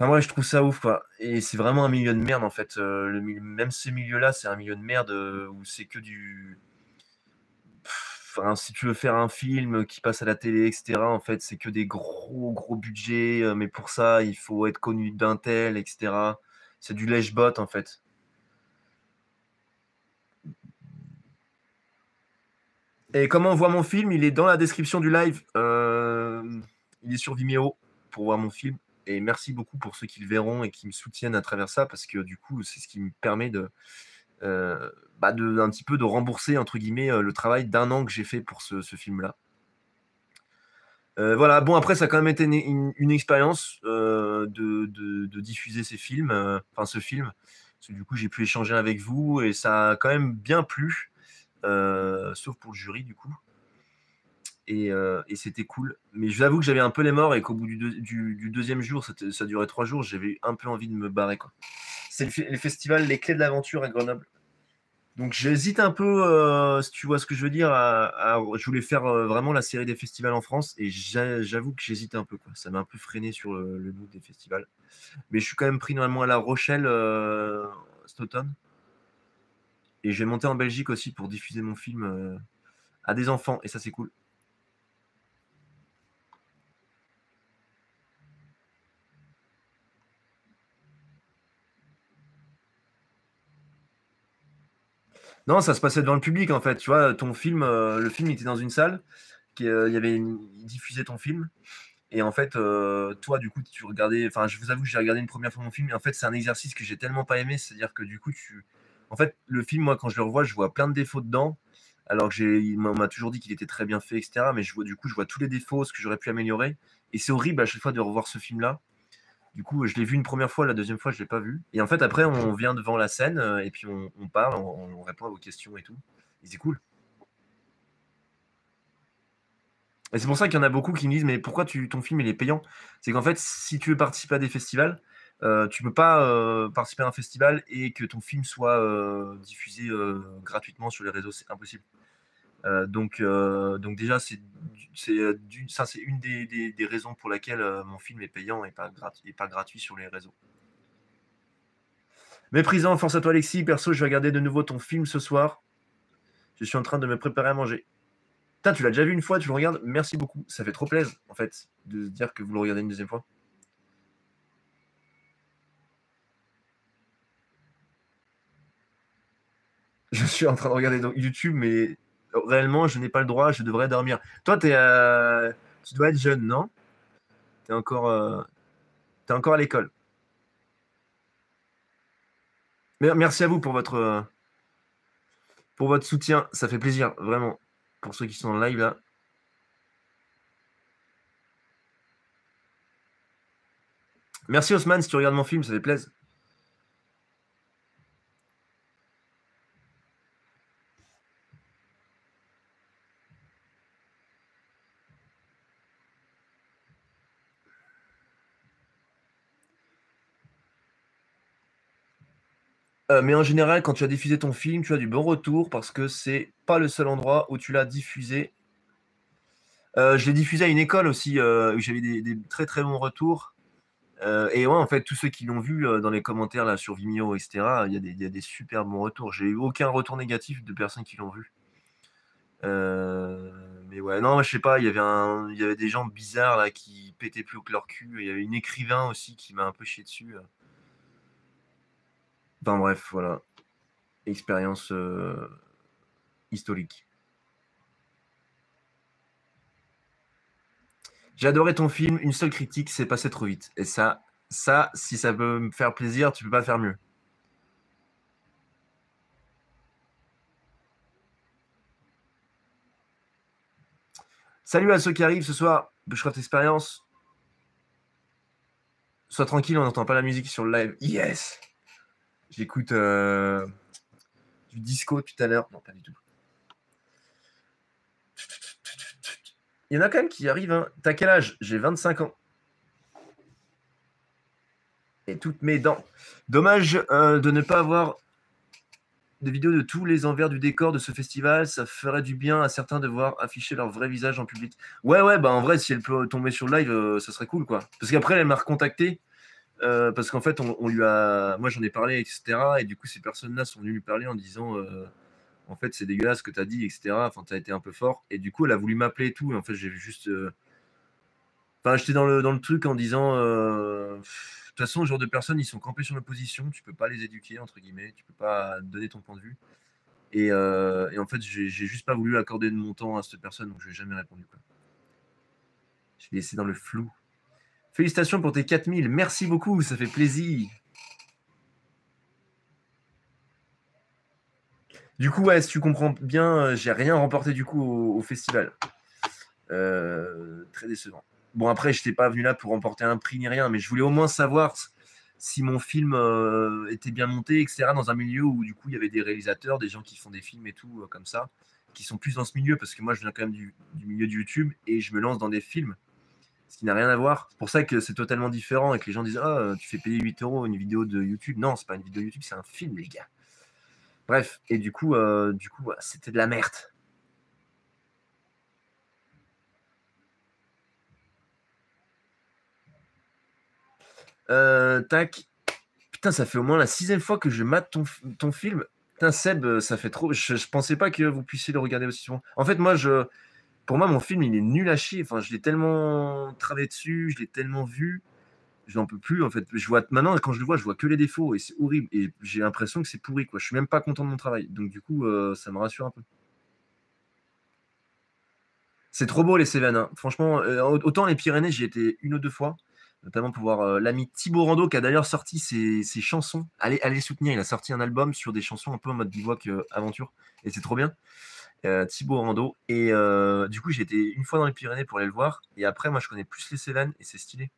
Moi, je trouve ça ouf, quoi. Et c'est vraiment un milieu de merde, en fait. Même ce milieu-là, c'est un milieu de merde où c'est que du... Enfin, si tu veux faire un film qui passe à la télé, etc., en fait, c'est que des gros budgets. Mais pour ça, il faut être connu d'un tel, etc. C'est du lèche-botte, en fait. Et comment on voit mon film? Il est dans la description du live. Il est sur Vimeo pour voir mon film. Et merci beaucoup pour ceux qui le verront et qui me soutiennent à travers ça, parce que du coup, c'est ce qui me permet un petit peu de rembourser, entre guillemets, le travail d'1 an que j'ai fait pour ce film-là. Voilà, bon, après, ça a quand même été une expérience de diffuser ces films, ce film. Parce que, du coup, j'ai pu échanger avec vous et ça a quand même bien plu, sauf pour le jury, du coup. Et c'était cool, mais j'avoue que j'avais un peu les morts et qu'au bout du deuxième jour, ça durait 3 jours, j'avais un peu envie de me barrer, quoi. C'est le festival Les Clés de l'Aventure à Grenoble, donc j'hésite un peu, si tu vois ce que je veux dire, je voulais faire vraiment la série des festivals en France, et j'avoue que j'hésite un peu, quoi. Ça m'a un peu freiné sur le bout des festivals, mais je suis quand même pris normalement à La Rochelle cet automne. Et je vais monter en Belgique aussi pour diffuser mon film à des enfants. Et ça, c'est cool. Non, ça se passait devant le public, en fait. Tu vois, ton film, le film, il était dans une salle. Il diffusait ton film. Et en fait, toi, du coup, tu regardais... Enfin, je vous avoue, j'ai regardé une première fois mon film. Et en fait, c'est un exercice que j'ai tellement pas aimé. C'est-à-dire que, du coup, tu... En fait, le film, moi, quand je le revois, je vois plein de défauts dedans. Alors que on m'a toujours dit qu'il était très bien fait, etc. Mais je vois tous les défauts, ce que j'aurais pu améliorer. Et c'est horrible à chaque fois de revoir ce film-là. Du coup, je l'ai vu une première fois, la deuxième fois, je ne l'ai pas vu. Et en fait, après, on vient devant la scène et puis on parle, on répond à vos questions et tout. Et c'est cool. Et c'est pour ça qu'il y en a beaucoup qui me disent « Mais pourquoi ton film, il est payant ?» C'est qu'en fait, si tu veux participer à des festivals, tu ne peux pas participer à un festival et que ton film soit diffusé gratuitement sur les réseaux. C'est impossible. Donc déjà, c'est une des raisons pour laquelle mon film est payant et pas gratuit sur les réseaux. Méprisant, force à toi Alexis. Perso, je vais regarder de nouveau ton film ce soir. Je suis en train de me préparer à manger. Putain, tu l'as déjà vu une fois, tu le regardes. Merci beaucoup. Ça fait trop plaisir, en fait, de dire que vous le regardez une deuxième fois. Je suis en train de regarder YouTube, mais réellement, je n'ai pas le droit, je devrais dormir. Toi, tu dois être jeune, non? Tu es encore à l'école. Merci à vous pour votre soutien, ça fait plaisir, vraiment, pour ceux qui sont en live là. Merci Osman, si tu regardes mon film, ça fait plaisir. Mais en général, quand tu as diffusé ton film, tu as du bon retour parce que c'est pas le seul endroit où tu l'as diffusé. Je l'ai diffusé à une école aussi où j'avais des très très bons retours. Et ouais, en fait, tous ceux qui l'ont vu dans les commentaires là, sur Vimeo, etc., il y a des super bons retours. J'ai eu aucun retour négatif de personnes qui l'ont vu. Mais ouais, non, je sais pas, il y avait des gens bizarres là, qui pétaient plus haut que leur cul. Il y avait une écrivain aussi qui m'a un peu chié dessus. Enfin bref, voilà. Expérience historique. J'ai adoré ton film. Une seule critique, c'est passé trop vite. Et ça, si ça peut me faire plaisir, tu peux pas faire mieux. Salut à ceux qui arrivent ce soir. Bushcraft Expérience. Sois tranquille, on n'entend pas la musique sur le live. Yes! J'écoute du disco depuis tout à l'heure. Non, pas du tout. Il y en a quand même qui arrivent. Hein. T'as quel âge? J'ai 25 ans. Et toutes mes dents. Dommage de ne pas avoir de vidéos de tous les envers du décor de ce festival. Ça ferait du bien à certains de voir afficher leur vrai visage en public. Ouais, bah en vrai, si elle peut tomber sur le live, ça serait cool, quoi. Parce qu'après, elle m'a recontacté. Parce qu'en fait, on lui a... Moi, j'en ai parlé, etc. Et du coup, ces personnes-là sont venues lui parler en disant en fait, c'est dégueulasse ce que tu as dit, etc. Enfin, tu as été un peu fort. Et du coup, elle a voulu m'appeler et tout. Et en fait, j'ai juste... Enfin, j'étais dans le truc en disant... De toute façon, ce genre de personnes, ils sont campés sur l'opposition. Tu peux pas les éduquer, entre guillemets. Tu peux pas donner ton point de vue. Et en fait, j'ai juste pas voulu accorder de mon temps à cette personne. Donc, je n'ai jamais répondu, quoi. Je l'ai laissé dans le flou. Félicitations pour tes 4000. Merci beaucoup, ça fait plaisir. Du coup, ouais, si tu comprends bien, j'ai rien remporté du coup au festival. Très décevant. Bon, après, je n'étais pas venu là pour remporter un prix ni rien, mais je voulais au moins savoir si mon film était bien monté, etc., dans un milieu où du coup, il y avait des réalisateurs, des gens qui font des films et tout, comme ça, qui sont plus dans ce milieu, parce que moi, je viens quand même du milieu de YouTube et je me lance dans des films. Ce qui n'a rien à voir. C'est pour ça que c'est totalement différent et que les gens disent « Ah, tu fais payer 8 € une vidéo de YouTube ». Non, c'est pas une vidéo YouTube, c'est un film, les gars. Bref, et du coup, c'était de la merde. Tac. Putain, ça fait au moins la 6e fois que je mate ton film. Putain, Seb, ça fait trop. Je pensais pas que vous puissiez le regarder aussi souvent. En fait, moi, pour moi, mon film, il est nul à chier. Enfin, je l'ai tellement travaillé dessus, je l'ai tellement vu. Je n'en peux plus, en fait. Je vois... Maintenant, quand je le vois, je vois que les défauts et c'est horrible. Et j'ai l'impression que c'est pourri, quoi. Je suis même pas content de mon travail. Donc, du coup, ça me rassure un peu. C'est trop beau, les Cévennes. Hein. Franchement, autant les Pyrénées, j'y étais une ou deux fois. Notamment pour voir l'ami Thibaut Rando, qui a d'ailleurs sorti ses chansons. Allez soutenir, il a sorti un album sur des chansons un peu en mode bivouac aventure. Et c'est trop bien. Thibaut Rando. Et du coup, j'ai été une fois dans les Pyrénées pour aller le voir. Et après, moi, je connais plus les Cévennes et c'est stylé.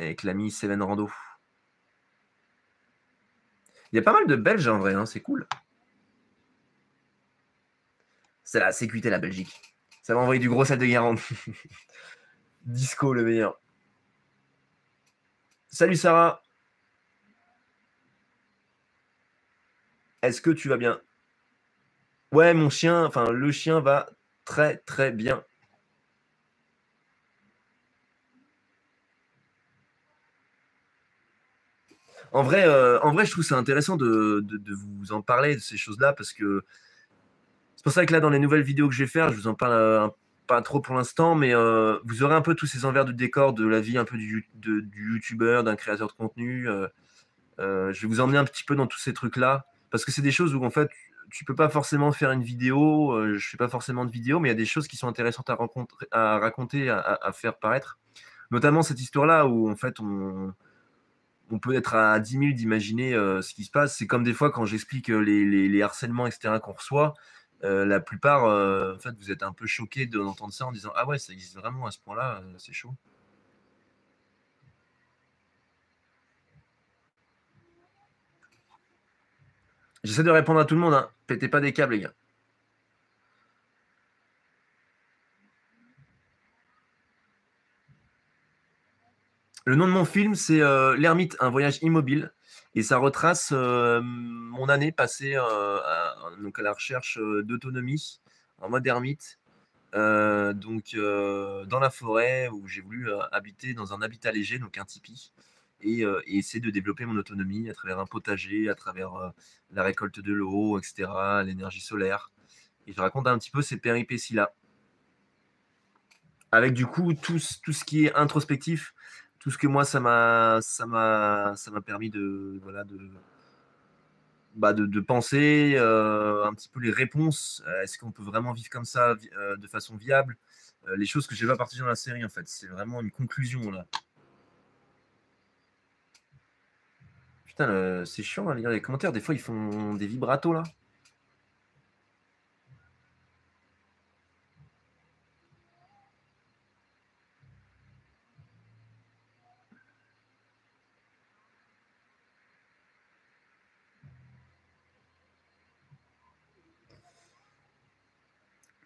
Avec l'ami Céven Rando. Il y a pas mal de Belges en vrai, hein, c'est cool. C'est la sécurité, la Belgique. Ça m'a envoyé du gros sel de Guérande. Disco, le meilleur. Salut Sarah. Est-ce que tu vas bien? Ouais, mon chien, enfin le chien va très très bien. En vrai, je trouve ça intéressant de vous en parler, de ces choses-là, parce que c'est pour ça que là, dans les nouvelles vidéos que je vais faire, je vous en parle pas trop pour l'instant, mais vous aurez un peu tous ces envers du décor de la vie un peu du youtubeur, d'un créateur de contenu. Je vais vous emmener un petit peu dans tous ces trucs-là, parce que c'est des choses où, en fait, tu peux pas forcément faire une vidéo, je fais pas forcément de vidéo, mais il y a des choses qui sont intéressantes à raconter, à faire paraître. Notamment cette histoire-là où, en fait, on peut être à 10 000 d'imaginer ce qui se passe. C'est comme des fois quand j'explique les harcèlements, etc., qu'on reçoit, la plupart, en fait, vous êtes un peu choqués d'entendre ça en disant « Ah ouais, ça existe vraiment à ce point-là, c'est chaud. » J'essaie de répondre à tout le monde, hein. Pétez pas des câbles, les gars. Le nom de mon film, c'est L'Ermite, un voyage immobile. Et ça retrace mon année passée à la recherche d'autonomie, en mode ermite, dans la forêt où j'ai voulu habiter dans un habitat léger, donc un tipi, et essayer de développer mon autonomie à travers un potager, à travers la récolte de l'eau, etc., l'énergie solaire. Et je raconte un petit peu ces péripéties-là. Avec du coup tout ce qui est introspectif, tout ce que moi, ça m'a permis de penser un petit peu les réponses. Est-ce qu'on peut vraiment vivre comme ça de façon viable? Les choses que je n'ai pas partagées dans la série, en fait. C'est vraiment une conclusion, là. Putain, c'est chiant, hein, les commentaires. Des fois, ils font des vibratos, là.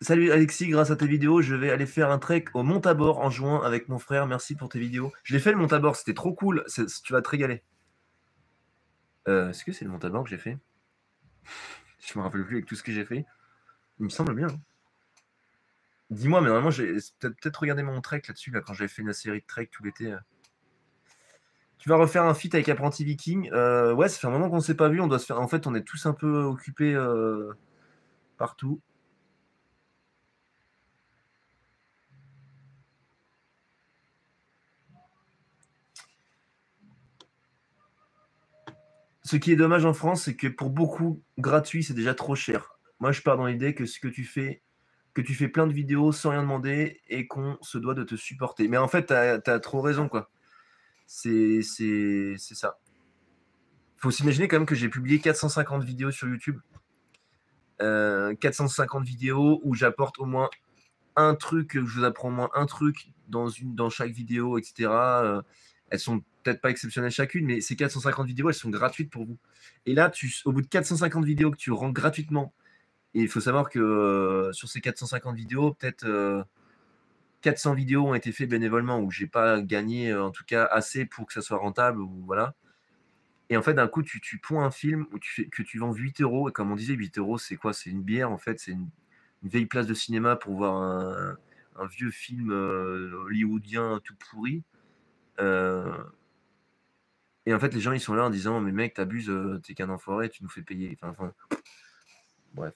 Salut Alexis, grâce à tes vidéos, je vais aller faire un trek au Mont-Tabor en juin avec mon frère. Merci pour tes vidéos. Je l'ai fait le Mont-Tabor, c'était trop cool. Tu vas te régaler. Est-ce que c'est le Mont-Tabor que j'ai fait? Je me rappelle plus avec tout ce que j'ai fait. Il me semble bien. Hein. Dis-moi, mais normalement, j'ai peut-être regardé mon trek là-dessus, là, quand j'avais fait une série de trek tout l'été. Tu vas refaire un feat avec Apprenti Viking? Ouais, ça fait un moment qu'on ne s'est pas vu. On doit se faire... En fait, on est tous un peu occupés partout. Ce qui est dommage en France, c'est que pour beaucoup, gratuit, c'est déjà trop cher. Moi, je pars dans l'idée que tu fais plein de vidéos sans rien demander et qu'on se doit de te supporter. Mais en fait, t'as trop raison, quoi. C'est ça. Il faut s'imaginer quand même que j'ai publié 450 vidéos sur YouTube. 450 vidéos où j'apporte au moins un truc, je vous apprends au moins un truc dans chaque vidéo, etc. Elles sont peut-être pas exceptionnelles chacune, mais ces 450 vidéos, elles sont gratuites pour vous. Et là, au bout de 450 vidéos que tu rends gratuitement, et il faut savoir que sur ces 450 vidéos, peut-être 400 vidéos ont été faites bénévolement, où j'ai pas gagné en tout cas assez pour que ça soit rentable, ou voilà. Et en fait, d'un coup, tu ponds un film où que tu vends 8 €, et comme on disait, 8 €, c'est quoi? C'est une bière, en fait, c'est une vieille place de cinéma pour voir un vieux film hollywoodien tout pourri. Et en fait, les gens, ils sont là en disant, mais mec, t'abuses, t'es qu'un enfoiré, tu nous fais payer. Enfin, bref.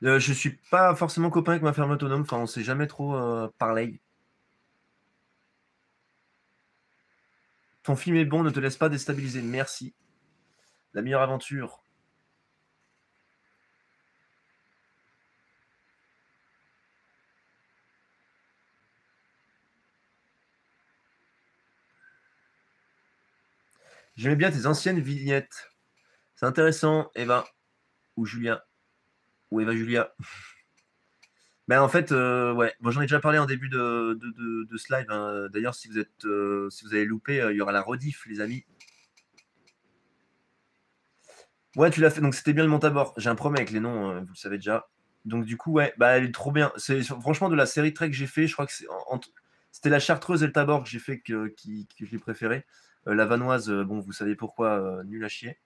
Je suis pas forcément copain avec ma ferme autonome. Enfin, on s'est jamais trop parlé. Ton film est bon, ne te laisse pas déstabiliser. Merci. La meilleure aventure. J'aimais bien tes anciennes vignettes. C'est intéressant, Eva ou Julia. Ou Eva Julia. Ben en fait, ouais, bon, j'en ai déjà parlé en début de ce live. Hein. D'ailleurs, si vous avez loupé, il y aura la rediff, les amis. Ouais, tu l'as fait. Donc, c'était bien le Montabor. J'ai un problème avec les noms, vous le savez déjà. Donc, du coup, ouais, bah, elle est trop bien. Franchement, de la série Trek que j'ai fait, je crois que c'était la Chartreuse et le Tabor que j'ai fait que je l'ai préférée. La Vanoise, bon, vous savez pourquoi, nul à chier.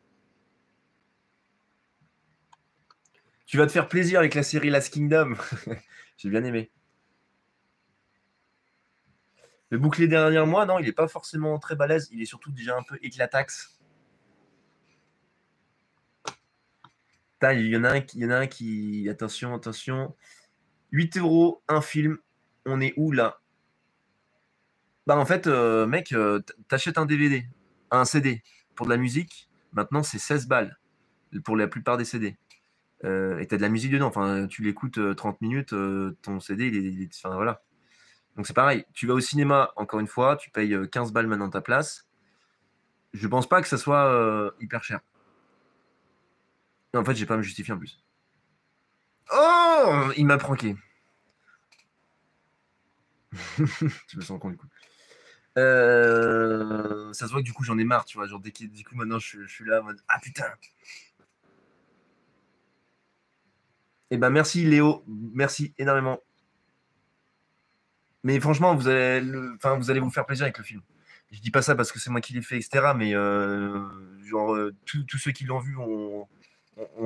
Tu vas te faire plaisir avec la série Last Kingdom. J'ai bien aimé. Le bouclier dernier mois, non, il n'est pas forcément très balèze. Il est surtout déjà un peu éclataxe. Il y en a un qui... Attention, attention. 8 €, un film. On est où, là? Bah en fait, mec, t'achètes un DVD, un CD pour de la musique. Maintenant, c'est 16 balles pour la plupart des CD. Et t'as de la musique dedans. Enfin, tu l'écoutes 30 minutes, ton CD, enfin, voilà. Donc c'est pareil. Tu vas au cinéma, encore une fois, tu payes 15 balles maintenant ta place. Je pense pas que ça soit hyper cher. En fait, j'ai pas à me justifier en plus. Oh, il m'a pranké. Tu me sens con du coup. Ça se voit que du coup j'en ai marre, tu vois. Genre, du coup, maintenant je suis là en mode ah putain! Eh ben merci Léo, merci énormément. Mais franchement, vous allez vous faire plaisir avec le film. Je dis pas ça parce que c'est moi qui l'ai fait, etc. Mais genre, tous ceux qui l'ont vu ont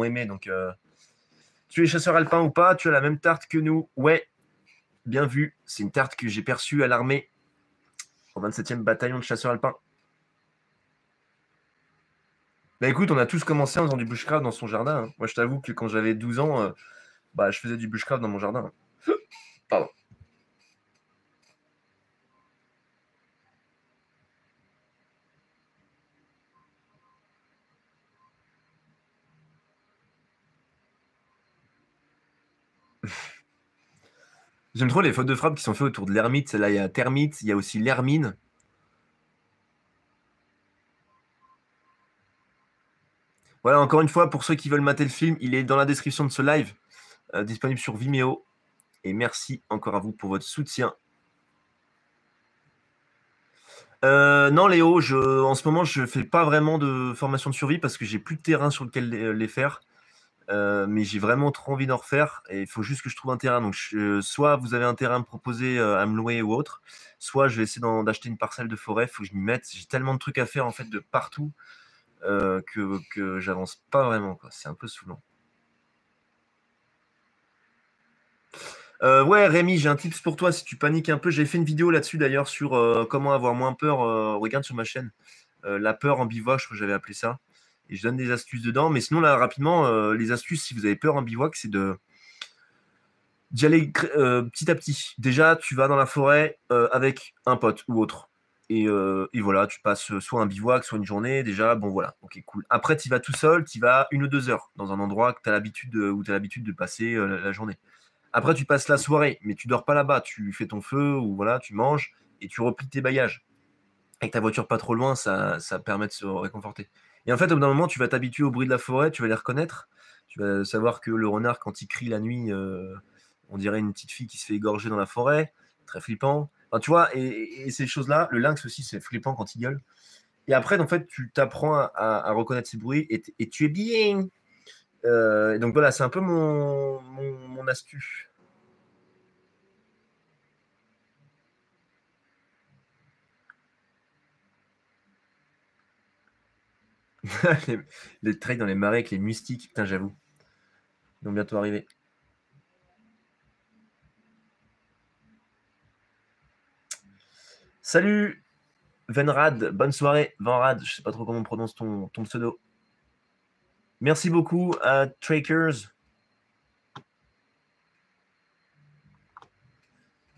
aimé. Donc, tu es chasseur alpin ou pas? Tu as la même tarte que nous? Ouais, bien vu. C'est une tarte que j'ai perçue à l'armée. Au 27e bataillon de chasseurs alpins. Bah écoute, on a tous commencé en faisant du bushcraft dans son jardin. Hein. Moi, je t'avoue que quand j'avais 12 ans, bah, je faisais du bushcraft dans mon jardin. Hein. Pardon. J'aime trop les fautes de frappe qui sont faites autour de l'ermite. Là, il y a termite, il y a aussi l'hermine. Voilà, encore une fois, pour ceux qui veulent mater le film, il est dans la description de ce live, disponible sur Vimeo. Et merci encore à vous pour votre soutien. Non, Léo, en ce moment, je ne fais pas vraiment de formation de survie parce que j'ai plus de terrain sur lequel les faire. Mais j'ai vraiment trop envie d'en refaire et il faut juste que je trouve un terrain. Donc, soit vous avez un terrain à me proposer, à me louer ou autre, soit je vais essayer d'acheter une parcelle de forêt. Il faut que je m'y mette. J'ai tellement de trucs à faire en fait de partout que j'avance pas vraiment. C'est un peu saoulant. Ouais, Rémi, j'ai un tips pour toi si tu paniques un peu. J'ai fait une vidéo là-dessus d'ailleurs sur comment avoir moins peur. Regarde sur ma chaîne. La peur en bivouac, je crois que j'avais appelé ça. Et je donne des astuces dedans. Mais sinon, là, rapidement, les astuces, si vous avez peur en bivouac, c'est d'y aller petit à petit. Déjà, tu vas dans la forêt avec un pote ou autre. Et voilà, tu passes soit un bivouac, soit une journée. Déjà, bon, voilà. Ok, cool. Après, tu y vas tout seul. Tu y vas 1 ou 2 heures dans un endroit que tu as l'habitude de passer la journée. Après, tu passes la soirée, mais tu dors pas là-bas. Tu fais ton feu ou voilà, tu manges et tu replies tes bagages. Avec ta voiture pas trop loin, ça permet de se réconforter. Et en fait, au bout d'un moment, tu vas t'habituer au bruit de la forêt, tu vas les reconnaître. Tu vas savoir que le renard, quand il crie la nuit, on dirait une petite fille qui se fait égorger dans la forêt. Très flippant. Enfin, tu vois, et ces choses-là, le lynx aussi, c'est flippant quand il gueule. Et après, en fait, tu t'apprends à reconnaître ces bruits et tu es bien. Donc voilà, c'est un peu mon astuce. les treks dans les marais avec les moustiques, putain, j'avoue. Ils vont bientôt arriver. Salut Venrad, bonne soirée. Venrad, je sais pas trop comment on prononce ton pseudo. Merci beaucoup à Trakers.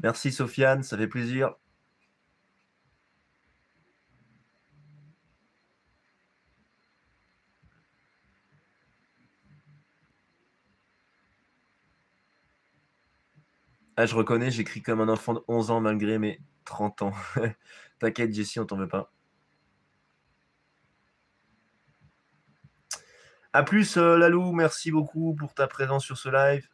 Merci Sofiane, ça fait plaisir. Ah, je reconnais, j'écris comme un enfant de 11 ans malgré mes 30 ans. T'inquiète Jessie, on t'en veut pas. A plus Lalou, merci beaucoup pour ta présence sur ce live.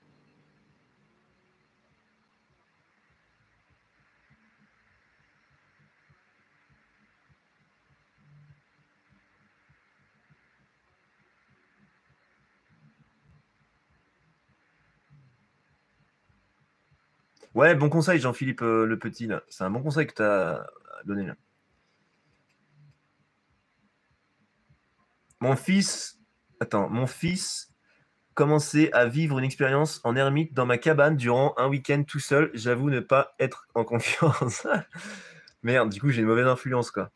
Ouais, bon conseil, Jean-Philippe le Petit. C'est un bon conseil que tu as donné là. Mon fils commençait à vivre une expérience en ermite dans ma cabane durant un week-end tout seul. J'avoue ne pas être en confiance. Merde, du coup, j'ai une mauvaise influence, quoi.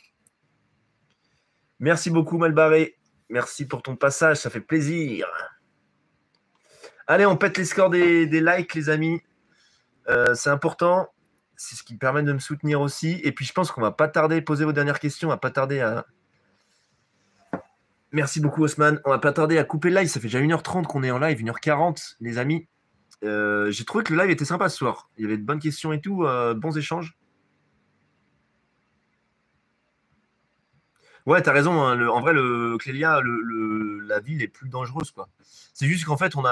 Merci beaucoup, Malbarré. Merci pour ton passage, ça fait plaisir. Allez, on pète les scores des likes, les amis. C'est important, c'est ce qui me permet de me soutenir aussi. Et puis je pense qu'on va pas tarder, poser vos dernières questions, on va pas tarder à... Merci beaucoup Osman, on va pas tarder à couper le live, ça fait déjà 1h30 qu'on est en live, 1h40 les amis. J'ai trouvé que le live était sympa ce soir, il y avait de bonnes questions et tout, bons échanges. Ouais, t'as raison, hein, en vrai le Clélia, la ville est plus dangereuse, quoi. C'est juste qu'en fait on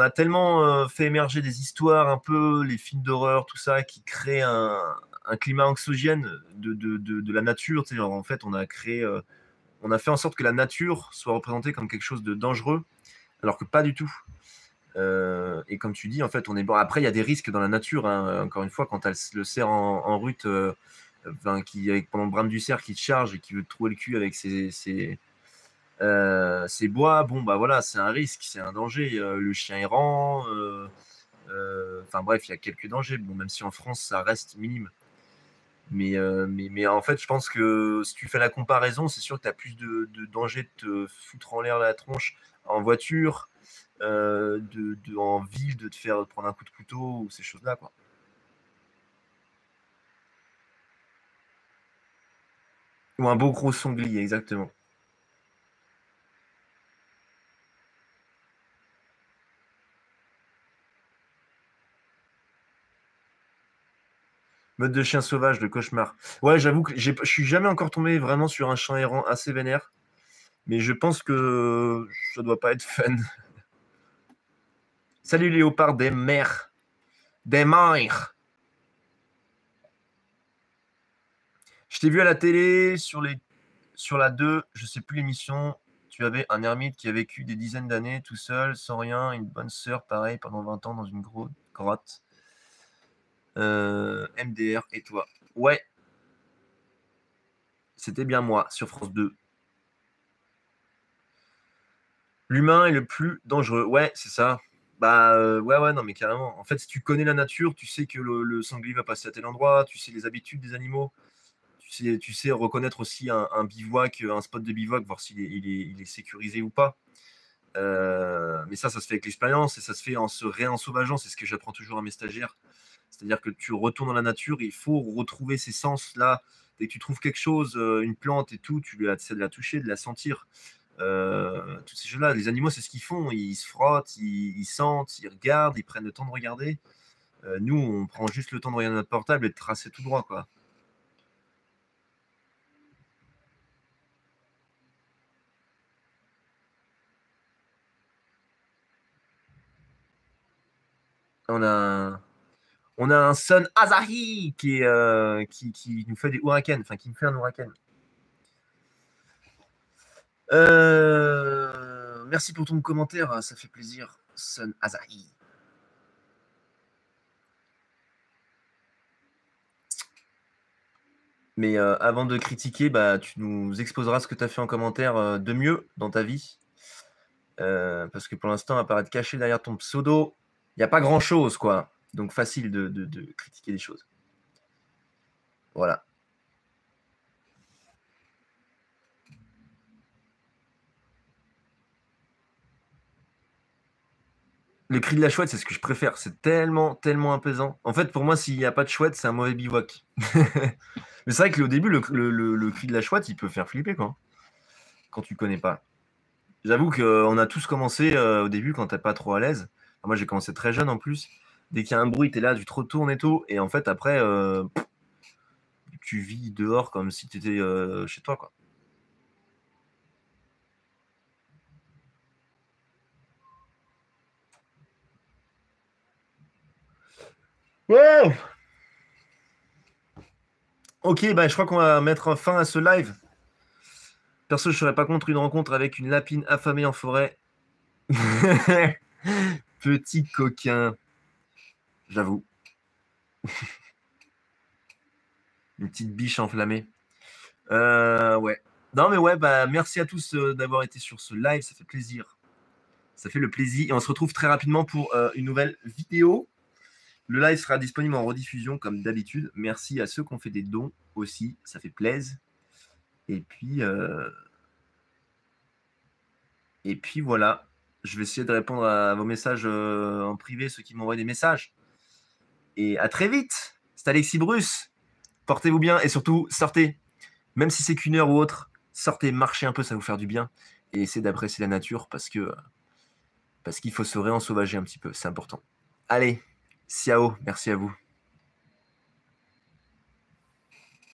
a tellement fait émerger des histoires, un peu les films d'horreur, tout ça, qui créent un climat anxiogène de la nature. Tu sais, en fait, on a fait en sorte que la nature soit représentée comme quelque chose de dangereux, alors que pas du tout. Et comme tu dis, en fait, on est bon. Après, il y a des risques dans la nature, hein, encore une fois, quand le cerf en rut, pendant le brame du cerf qui te charge et qui veut te trouver le cul avec ses bois, bon bah voilà, c'est un risque, c'est un danger, le chien errant, enfin bref, il y a quelques dangers, bon, même si en France ça reste minime, mais en fait je pense que si tu fais la comparaison, c'est sûr que tu as plus de dangers de te foutre en l'air la tronche en voiture, en ville, de te faire prendre un coup de couteau ou ces choses là quoi. Ou un beau gros sanglier, exactement. Meute de chiens sauvages, de cauchemar. Ouais, j'avoue que je suis jamais encore tombé vraiment sur un chien errant assez vénère. Mais je pense que ça doit pas être fun. Salut Léopard des mers. Des mers. Je t'ai vu à la télé sur la 2, je sais plus l'émission. Tu avais un ermite qui a vécu des dizaines d'années tout seul, sans rien, une bonne sœur, pareil, pendant 20 ans dans une grotte. MDR et toi. Ouais. C'était bien moi sur France 2. L'humain est le plus dangereux. Ouais, c'est ça. Bah ouais, non mais carrément. En fait, si tu connais la nature, tu sais que le sanglier va passer à tel endroit, tu sais les habitudes des animaux, tu sais reconnaître aussi un bivouac, un spot de bivouac, voir s'il est sécurisé ou pas. Mais ça se fait avec l'expérience et ça se fait en se réensauvageant. C'est ce que j'apprends toujours à mes stagiaires. C'est-à-dire que tu retournes dans la nature, il faut retrouver ces sens-là. Dès que tu trouves quelque chose, une plante et tout, tu essaies de la toucher, de la sentir. Toutes ces choses-là, les animaux, c'est ce qu'ils font. Ils se frottent, ils sentent, ils regardent, ils prennent le temps de regarder. Nous, on prend juste le temps de regarder notre portable et de tracer tout droit, quoi. On a un Sun Asahi qui nous fait des hurricanes, enfin qui me fait un hurricane. Merci pour ton commentaire, ça fait plaisir, Sun Asahi. Mais avant de critiquer, bah, tu nous exposeras ce que tu as fait en commentaire de mieux dans ta vie. Parce que pour l'instant, à part être caché derrière ton pseudo, il n'y a pas grand-chose, quoi. Donc, facile de critiquer des choses. Voilà. Le cri de la chouette, c'est ce que je préfère. C'est tellement, tellement apaisant. En fait, pour moi, s'il n'y a pas de chouette, c'est un mauvais bivouac. Mais c'est vrai qu'au début, le cri de la chouette, il peut faire flipper, quoi. Quand tu ne connais pas. J'avoue qu'on a tous commencé au début quand t'es pas trop à l'aise. Moi, j'ai commencé très jeune en plus. Dès qu'il y a un bruit, t'es là, tu te retournes et tout. Et en fait, après, tu vis dehors comme si tu étais chez toi, quoi. Wow. Ok, bah, je crois qu'on va mettre fin à ce live. Perso, je serais pas contre une rencontre avec une lapine affamée en forêt. Petit coquin. J'avoue. Une petite biche enflammée. Ouais. Non, mais ouais, bah, merci à tous d'avoir été sur ce live. Ça fait plaisir. Ça fait le plaisir. Et on se retrouve très rapidement pour une nouvelle vidéo. Le live sera disponible en rediffusion comme d'habitude. Merci à ceux qui ont fait des dons aussi, ça fait plaisir. Et puis voilà, je vais essayer de répondre à vos messages en privé, ceux qui m'envoient des messages. Et à très vite, c'est Alexis Brus. Portez-vous bien et surtout sortez. Même si c'est qu'une heure ou autre, sortez, marchez un peu, ça va vous faire du bien. Et essayez d'apprécier la nature parce qu'il faut se réensauvager un petit peu, c'est important. Allez. Ciao, merci à vous.